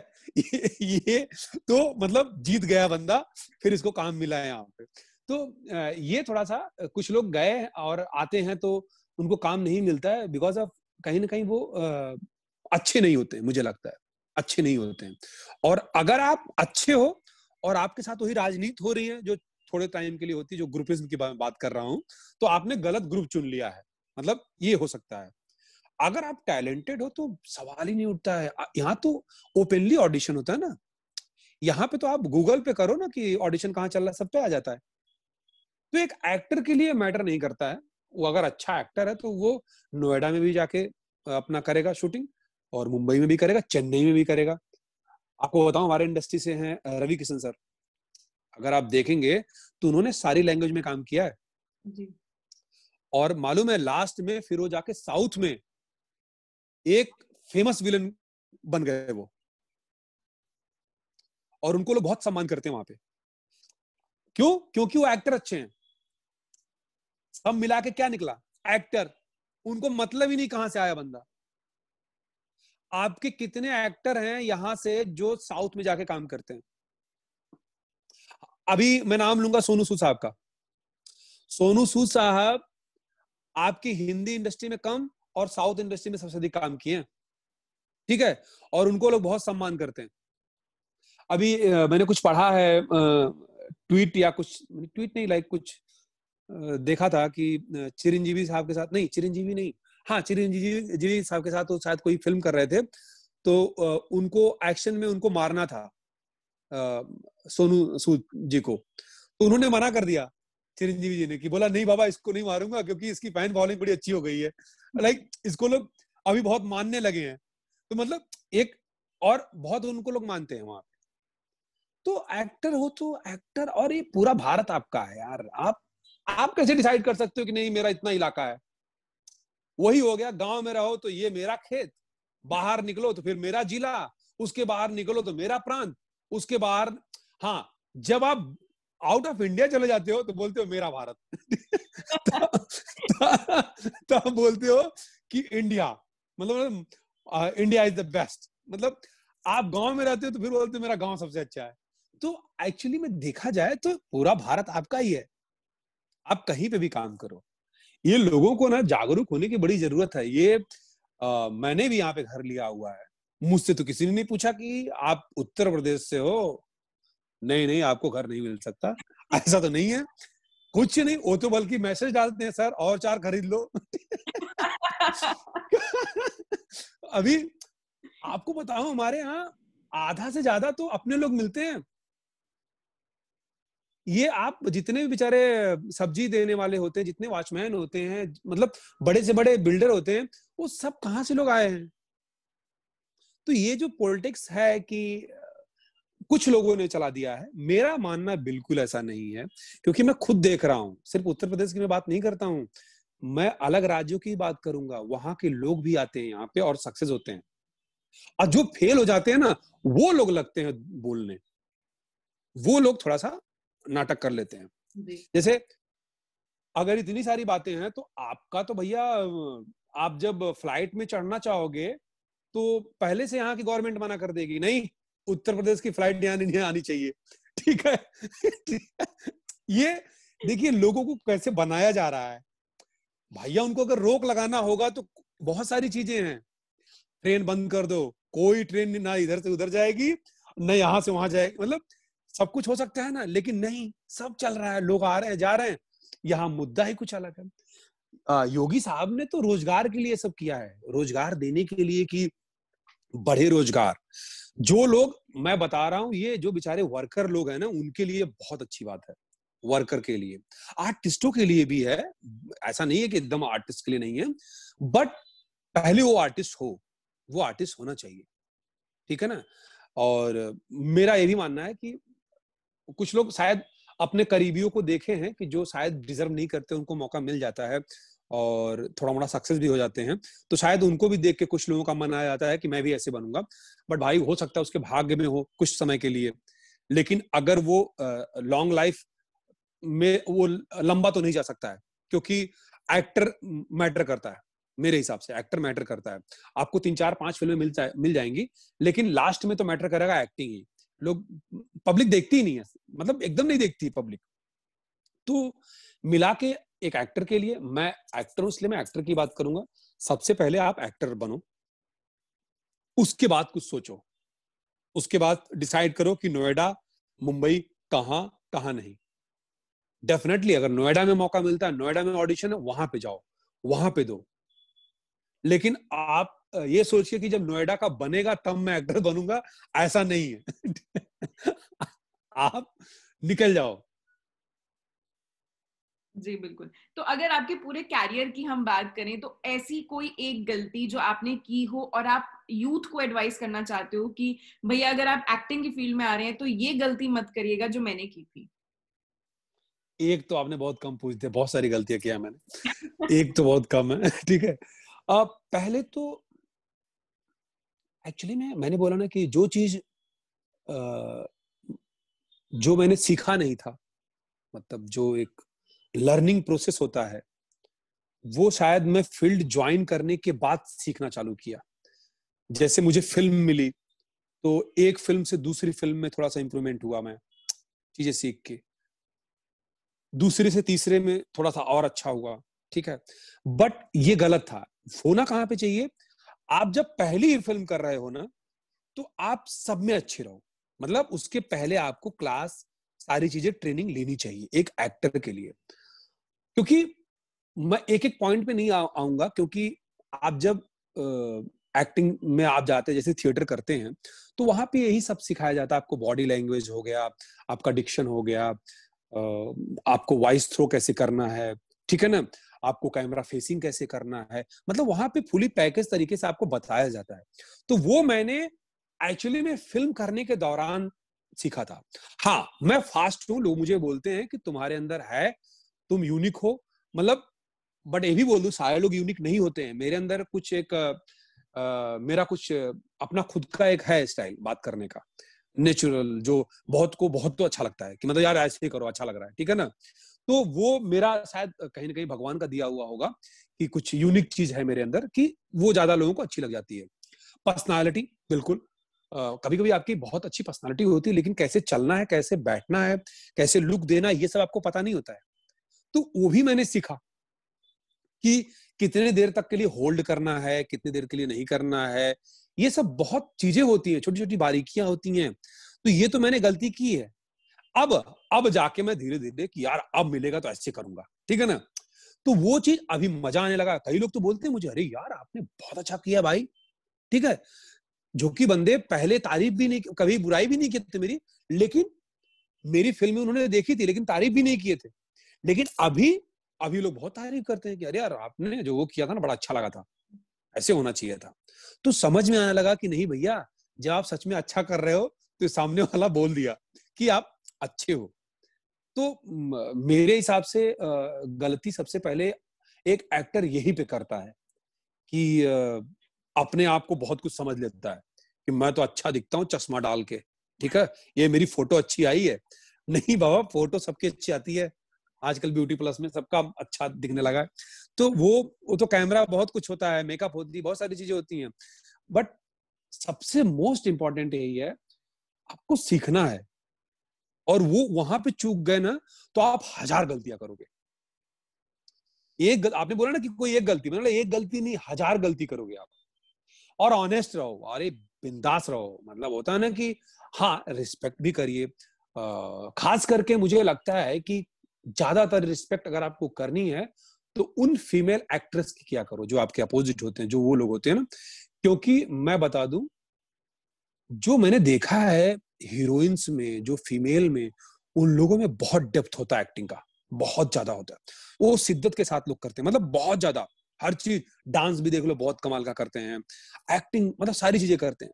ये तो मतलब जीत गया बंदा, फिर इसको काम मिला है यहाँ पे। तो ये थोड़ा सा, कुछ लोग गए और आते हैं तो उनको काम नहीं मिलता है बिकॉज ऑफ कहीं ना कहीं वो अच्छे नहीं होते, मुझे लगता है अच्छे नहीं होते हैं। और अगर आप अच्छे हो और आपके साथ वही राजनीति हो रही है जो थोड़े टाइम के लिए होती है, जो ग्रुपिज्म की बात कर रहा हूँ, तो आपने गलत ग्रुप चुन लिया है, मतलब ये हो सकता है। अगर आप टैलेंटेड हो तो सवाल ही नहीं उठता है। यहाँ तो ओपनली ऑडिशन होता है ना, यहाँ पे तो आप गूगल पे करो ना कि ऑडिशन कहाँ चल रहा है, सब पे आ जाता है। तो एक एक्टर के लिए मैटर नहीं करता है, वो अगर अच्छा एक्टर है तो वो नोएडा में भी जाके अपना करेगा शूटिंग, और मुंबई में भी करेगा, चेन्नई में भी करेगा। आपको बताऊं, हमारे इंडस्ट्री से हैं रवि किशन सर, अगर आप देखेंगे तो उन्होंने सारी लैंग्वेज में काम किया है जी। और मालूम है लास्ट में फिर वो जाके साउथ में एक फेमस विलन बन गए वो, और उनको लोग बहुत सम्मान करते हैं वहां पे। क्यों? क्योंकि वो एक्टर अच्छे हैं। सब मिला के क्या निकला? एक्टर। उनको मतलब ही नहीं कहां से आया बंदा। आपके कितने एक्टर हैं यहां से जो साउथ में जाके काम करते हैं। अभी मैं नाम लूंगा सोनू सूद साहब का। सोनू सूद साहब आपकी हिंदी इंडस्ट्री में कम और साउथ इंडस्ट्री में सबसे अधिक काम किए हैं, ठीक है, और उनको लोग बहुत सम्मान करते हैं। अभी मैंने कुछ पढ़ा है, ट्वीट या कुछ ट्वीट नहीं, लाइक कुछ देखा था कि चिरंजीवी साहब के साथ, नहीं चिरंजीवी नहीं, हाँ चिरंजीवी साहब के साथ तो शायद कोई फिल्म कर रहे थे, तो उनको एक्शन में उनको मारना था सोनू सूद जी को, तो उन्होंने मना कर दिया चिरंजीवी जी ने, कि बोला नहीं बाबा इसको नहीं मारूंगा क्योंकि इसकी फैन फॉलोइंग बड़ी अच्छी हो गई है, लाइक इसको लोग अभी बहुत मानने लगे हैं। तो मतलब एक और बहुत उनको लोग मानते हैं वहां। तो एक्टर हो तो एक्टर, और ये पूरा भारत आपका है यार, आप कैसे डिसाइड कर सकते हो कि नहीं मेरा इतना इलाका है? वही हो गया, गांव में रहो तो ये मेरा खेत, बाहर निकलो तो फिर मेरा जिला, उसके बाहर निकलो तो मेरा प्रांत, उसके बाहर, हाँ, जब आप आउट ऑफ इंडिया चले जाते हो तो बोलते हो मेरा भारत, तब बोलते हो कि इंडिया, मतलब इंडिया इज द बेस्ट, मतलब आप गांव में रहते हो तो फिर बोलते हो मेरा गांव सबसे अच्छा है। तो एक्चुअली में देखा जाए तो पूरा भारत आपका ही है, आप कहीं पे भी काम करो। ये लोगों को ना जागरूक होने की बड़ी जरूरत है। ये मैंने भी यहाँ पे घर लिया हुआ है, मुझसे तो किसी ने नहीं पूछा कि आप उत्तर प्रदेश से हो, नहीं नहीं आपको घर नहीं मिल सकता, ऐसा तो नहीं है, कुछ नहीं वो तो बल्कि मैसेज डालते हैं सर और 4 खरीद लो। अभी आपको बताऊं हमारे यहाँ आधा से ज्यादा तो अपने लोग मिलते हैं। ये आप जितने भी बेचारे सब्जी देने वाले होते हैं, जितने वॉचमैन होते हैं, मतलब बड़े से बड़े बिल्डर होते हैं, वो सब कहाँ से लोग आए हैं। तो ये जो पॉलिटिक्स है कि कुछ लोगों ने चला दिया है, मेरा मानना बिल्कुल ऐसा नहीं है, क्योंकि मैं खुद देख रहा हूँ। सिर्फ उत्तर प्रदेश की मैं बात नहीं करता हूँ, मैं अलग राज्यों की बात करूंगा। वहां के लोग भी आते हैं यहाँ पे और सक्सेस होते हैं, और जो फेल हो जाते हैं ना वो लोग लगते हैं बोलने, वो लोग थोड़ा सा नाटक कर लेते हैं। जैसे अगर इतनी सारी बातें हैं तो आपका तो भैया, आप जब फ्लाइट में चढ़ना चाहोगे तो पहले से यहाँ की गवर्नमेंट मना कर देगी, नहीं उत्तर प्रदेश की फ्लाइट नहीं आनी चाहिए, ठीक है। ये देखिए लोगों को कैसे बनाया जा रहा है। भैया उनको अगर रोक लगाना होगा तो बहुत सारी चीजें हैं, ट्रेन बंद कर दो, कोई ट्रेन ना इधर से उधर जाएगी ना यहाँ से वहां जाएगी, मतलब सब कुछ हो सकता है ना, लेकिन नहीं, सब चल रहा है, लोग आ रहे हैं जा रहे हैं। यहाँ मुद्दा ही कुछ अलग है। योगी साहब ने तो रोजगार के लिए सब किया है, रोजगार देने के लिए कि बढ़े रोजगार। जो लोग, मैं बता रहा हूँ, ये जो बेचारे वर्कर लोग हैं ना उनके लिए बहुत अच्छी बात है, वर्कर के लिए, आर्टिस्टों के लिए भी है, ऐसा नहीं है कि एकदम आर्टिस्ट के लिए नहीं है, बट पहले वो आर्टिस्ट हो, वो आर्टिस्ट होना चाहिए, ठीक है ना। और मेरा ये भी मानना है कि कुछ लोग शायद अपने करीबियों को देखे हैं कि जो शायद डिजर्व नहीं करते, उनको मौका मिल जाता है और थोड़ा मोड़ा सक्सेस भी हो जाते हैं, तो शायद उनको भी देख के कुछ लोगों का मन आ जाता है कि मैं भी ऐसे बनूंगा। बट भाई हो सकता है उसके भाग्य में हो कुछ समय के लिए, लेकिन अगर वो लॉन्ग लाइफ में वो लंबा तो नहीं जा सकता है, क्योंकि एक्टर मैटर करता है, मेरे हिसाब से एक्टर मैटर करता है। आपको 3-4-5 फिल्में मिल जाएंगी, लेकिन लास्ट में तो मैटर करेगा एक्टिंग ही। लोग, पब्लिक देखती ही नहीं है, मतलब एकदम नहीं देखती पब्लिक। तो मिला के एक एक्टर के लिए, मैं एक्टर हूं इसलिए मैं एक्टर की बात करूंगा, सबसे पहले आप एक्टर बनो, उसके बाद कुछ सोचो, उसके बाद डिसाइड करो कि नोएडा मुंबई कहाँ कहाँ नहीं। डेफिनेटली अगर नोएडा में मौका मिलता है, नोएडा में ऑडिशन है, वहां पे जाओ, वहां पे दो। लेकिन आप ये सोचिए कि जब नोएडा का बनेगा तब मैं एक्टर बनूंगा, ऐसा नहीं है। आप निकल जाओ। जी बिल्कुल। तो अगर आपके पूरे कैरियर की हम बात करें तो ऐसी कोई एक गलती जो आपने की हो और आप यूथ को एडवाइस करना चाहते हो कि भैया अगर आप एक्टिंग की फील्ड में आ रहे हैं तो ये गलती मत करिएगा जो मैंने की थी। एक तो आपने बहुत कम पूछते, बहुत सारी गलतियां किया मैंने। एक तो बहुत कम है, ठीक है। पहले तो एक्चुअली मैंने बोला ना कि जो चीज जो मैंने सीखा नहीं था, मतलब जो एक लर्निंग प्रोसेस होता है, वो शायद मैं फील्ड ज्वाइन करने के बाद सीखना चालू किया। जैसे मुझे फिल्म मिली तो एक फिल्म से दूसरी फिल्म में थोड़ा सा इंप्रूवमेंट हुआ, मैं चीजें सीख के, दूसरे से तीसरे में थोड़ा सा और अच्छा हुआ, ठीक है। बट ये गलत था। होना कहाँ पे चाहिए, आप जब पहली ही फिल्म कर रहे हो ना तो आप सब में अच्छे रहो, मतलब उसके पहले आपको क्लास, सारी चीजें, ट्रेनिंग लेनी चाहिए एक एक्टर के लिए। क्योंकि मैं एक एक पॉइंट पे नहीं आऊंगा, क्योंकि आप जब एक्टिंग में आप जाते हैं, जैसे थिएटर करते हैं, तो वहां पे यही सब सिखाया जाता है आपको। बॉडी लैंग्वेज हो गया, आपका डिक्शन हो गया, आपको वॉइस थ्रो कैसे करना है, ठीक है ना, आपको कैमरा फेसिंग कैसे करना है, मतलब वहां पे फुली पैकेज तरीके से आपको बताया जाता है। तो वो मैंने एक्चुअली में फिल्म करने के दौरान सीखा था। हाँ, मैं फास्ट हूँ, लोग मुझे बोलते हैं कि तुम्हारे अंदर है, तुम यूनिक हो, मतलब, बट ये भी बोल दूं सारे लोग यूनिक नहीं होते हैं। मेरे अंदर कुछ एक मेरा कुछ अपना खुद का एक है स्टाइल बात करने का, नेचुरल, जो बहुत को बहुत तो अच्छा लगता है कि मतलब यार ऐसे ही करो अच्छा लग रहा है, ठीक है ना। तो वो मेरा शायद कहीं ना कहीं भगवान का दिया हुआ होगा कि कुछ यूनिक चीज है मेरे अंदर कि वो ज्यादा लोगों को अच्छी लग जाती है। पर्सनालिटी बिल्कुल, कभी कभी आपकी बहुत अच्छी पर्सनालिटी होती है लेकिन कैसे चलना है, कैसे बैठना है, कैसे लुक देना है, ये सब आपको पता नहीं होता है। तो वो भी मैंने सीखा कि कितने देर तक के लिए होल्ड करना है, कितने देर के लिए नहीं करना है, ये सब बहुत चीजें होती हैं, छोटी छोटी बारीकियां होती हैं। तो ये तो मैंने गलती की है। अब जाके मैं धीरे धीरे कि यार अब मिलेगा तो ऐसे करूंगा, ठीक है ना। तो वो चीज अभी मजा आने लगा। कई लोग तो बोलते हैं मुझे, अरे यार आपने बहुत अच्छा किया भाई, ठीक है, जो कि बंदे पहले तारीफ भी नहीं, कभी बुराई भी नहीं की थी मेरी, लेकिन मेरी फिल्म उन्होंने देखी थी लेकिन तारीफ भी नहीं किए थे। लेकिन अभी लोग बहुत तारीफ करते हैं कि अरे यार आपने जो वो किया था ना बड़ा अच्छा लगा था, ऐसे होना चाहिए था। तो समझ में आने लगा कि नहीं भैया, जब आप सच में अच्छा कर रहे हो तो सामने वाला बोल दिया कि आप अच्छे हो। तो मेरे हिसाब से गलती सबसे पहले एक एक्टर यही पे करता है कि अपने आप को बहुत कुछ समझ लेता है कि मैं तो अच्छा दिखता हूँ चश्मा डाल के, ठीक है, ये मेरी फोटो अच्छी आई है। नहीं बाबा, फोटो सबकी अच्छी आती है, आजकल ब्यूटी प्लस में सबका अच्छा दिखने लगा है। तो वो तो कैमरा बहुत कुछ होता है, मेकअप होती है, बहुत सारी चीजें होती हैं, बट सबसे मोस्ट इम्पॉर्टेंट यही है आपको सीखना है। और वो वहां पे चूक गए ना तो आप 1000 गलतियां करोगे। आपने बोला ना कि कोई एक गलती, मतलब एक गलती नहीं, 1000 गलती करोगे आप। और ऑनेस्ट रहो, अरे बिंदास रहो, मतलब होता है ना कि हाँ, रिस्पेक्ट भी करिए। खास करके मुझे लगता है कि ज्यादातर रिस्पेक्ट अगर आपको करनी है तो उन फीमेल एक्ट्रेस की क्या करो जो आपके अपोजिट होते हैं, जो वो लोग होते हैं ना। क्योंकि मैं बता दूं, जो मैंने देखा है हीरोइंस में, जो फीमेल में, उन लोगों में बहुत डेप्थ होता है, एक्टिंग का बहुत ज्यादा होता है। वो शिद्दत के साथ लोग करते हैं, मतलब बहुत ज्यादा, हर चीज, डांस भी देख लो बहुत कमाल का करते हैं, एक्टिंग, मतलब सारी चीजें करते हैं।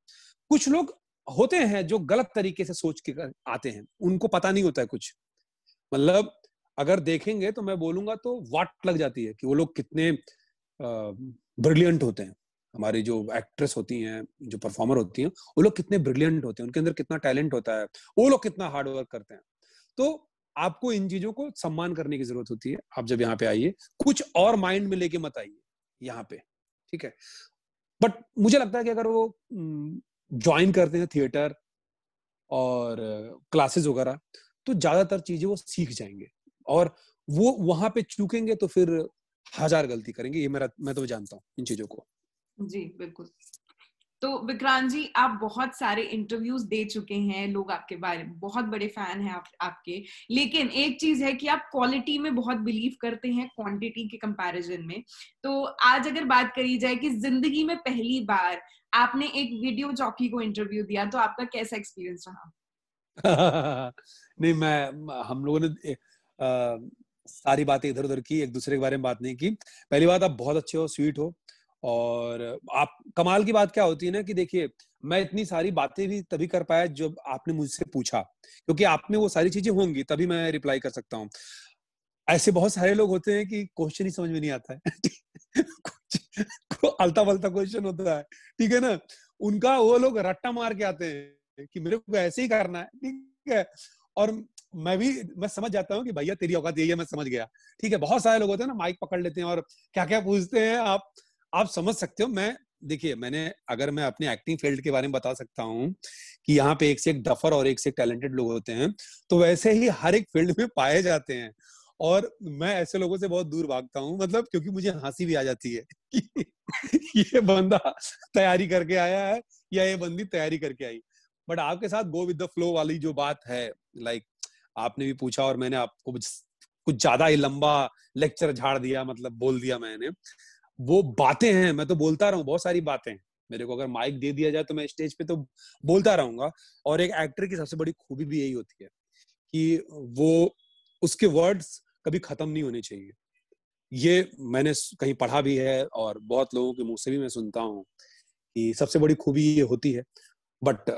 कुछ लोग होते हैं जो गलत तरीके से सोच के आते हैं, उनको पता नहीं होता है कुछ, मतलब अगर देखेंगे तो मैं बोलूंगा तो वाट लग जाती है कि वो लोग कितने ब्रिलियंट होते हैं। हमारी जो एक्ट्रेस होती हैं, जो परफॉर्मर होती हैं, वो लोग कितने ब्रिलियंट होते हैं, उनके अंदर कितना टैलेंट होता है, वो लोग कितना हार्ड वर्क करते हैं। तो आपको इन चीजों को सम्मान करने की जरूरत होती है। आप जब यहाँ पे आइए, कुछ और माइंड में लेके मत आइए यहाँ पे, ठीक है। बट मुझे लगता है कि अगर वो ज्वाइन करते हैं थिएटर और क्लासेस वगैरह, तो ज्यादातर चीजें वो सीख जाएंगे। और वो वहां पे चूकेंगे तो फिर 1000 गलती करेंगे, ये मैं तो जानता हूँ इन चीजों को। जी बिल्कुल। तो विक्रांत जी, आप बहुत सारे इंटरव्यूज दे चुके हैं, लोग आपके बारे में बहुत बड़े फैन हैं आपके, लेकिन एक चीज है कि आप क्वालिटी में बहुत बिलीव करते हैं क्वांटिटी के कंपैरिजन में। तो आज अगर बात करी जाए कि जिंदगी में पहली बार आपने एक वीडियो जॉकी को इंटरव्यू दिया, तो आपका कैसा एक्सपीरियंस रहा? नहीं, हम लोगों ने सारी बातें इधर उधर की, एक दूसरे के बारे में बात नहीं की। पहली बात, आप बहुत अच्छे हो, स्वीट हो, और आप कमाल की बात क्या होती है ना कि देखिए, मैं इतनी सारी बातें भी तभी कर पाया जब आपने मुझसे पूछा, क्योंकि आप में वो सारी चीजें होंगी तभी मैं रिप्लाई कर सकता हूँ। ऐसे बहुत सारे लोग होते हैं कि क्वेश्चन ही समझ में नहीं आता है अलता पलता क्वेश्चन होता है, ठीक है ना। उनका वो लोग रट्टा मार के आते हैं कि मेरे को ऐसे ही करना है, ठीक है। और मैं समझ जाता हूँ कि भैया तेरी औकात यही है, मैं समझ गया, ठीक है। बहुत सारे लोग होते हैं ना, माइक पकड़ लेते हैं और क्या क्या पूछते हैं, आप समझ सकते हो। मैं देखिए, अगर मैं अपने एक्टिंग फील्ड के बारे में बता सकता हूँ कि यहाँ पे एक से एक डफर और एक से एक टैलेंटेड लोग होते हैं, तो वैसे ही हर एक फील्ड में पाए जाते हैं। और मैं ऐसे लोगों से बहुत दूर भागता हूँ, मतलब क्योंकि मुझे हंसी भी आ जाती है कि ये बंदा तैयारी करके आया है या ये बंदी तैयारी करके आई। बट आपके साथ गो विद द फ्लो वाली जो बात है, लाइक आपने भी पूछा और मैंने आपको कुछ ज्यादा ही लंबा लेक्चर झाड़ दिया, मतलब बोल दिया मैंने। वो बातें हैं, मैं तो बोलता रहा हूँ, बहुत सारी बातें हैं। मेरे को अगर माइक दे दिया जाए तो मैं स्टेज पे तो बोलता रहूंगा। और एक एक्टर की सबसे बड़ी खूबी भी यही होती है कि वो उसके वर्ड्स कभी खत्म नहीं होने चाहिए। ये मैंने कहीं पढ़ा भी है और बहुत लोगों के मुंह से भी मैं सुनता हूँ कि सबसे बड़ी खूबी ये होती है। बट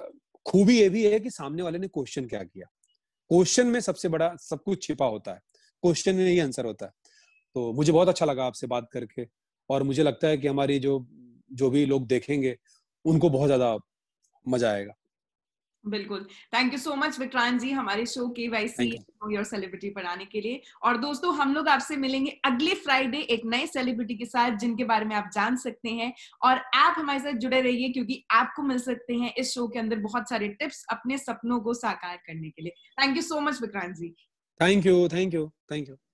खूबी ये भी है कि सामने वाले ने क्वेश्चन क्या किया। क्वेश्चन में सबसे बड़ा सब कुछ छिपा होता है, क्वेश्चन में ही आंसर होता है। तो मुझे बहुत अच्छा लगा आपसे बात करके, और मुझे लगता है कि हमारी जो जो भी लोग देखेंगे उनको बहुत ज्यादा मजा आएगा. बिल्कुल. Thank you so much Vikrant ji हमारे शो KYC योर सेलिब्रिटी पर आने के लिए. और दोस्तों हम लोग आपसे मिलेंगे अगले फ्राइडे एक नए सेलिब्रिटी के साथ जिनके बारे में आप जान सकते हैं. और आप हमारे साथ जुड़े रहिए क्योंकि आपको मिल सकते हैं इस शो के अंदर बहुत सारे टिप्स अपने सपनों को साकार करने के लिए. Thank you so much Vikrant ji. Thank you.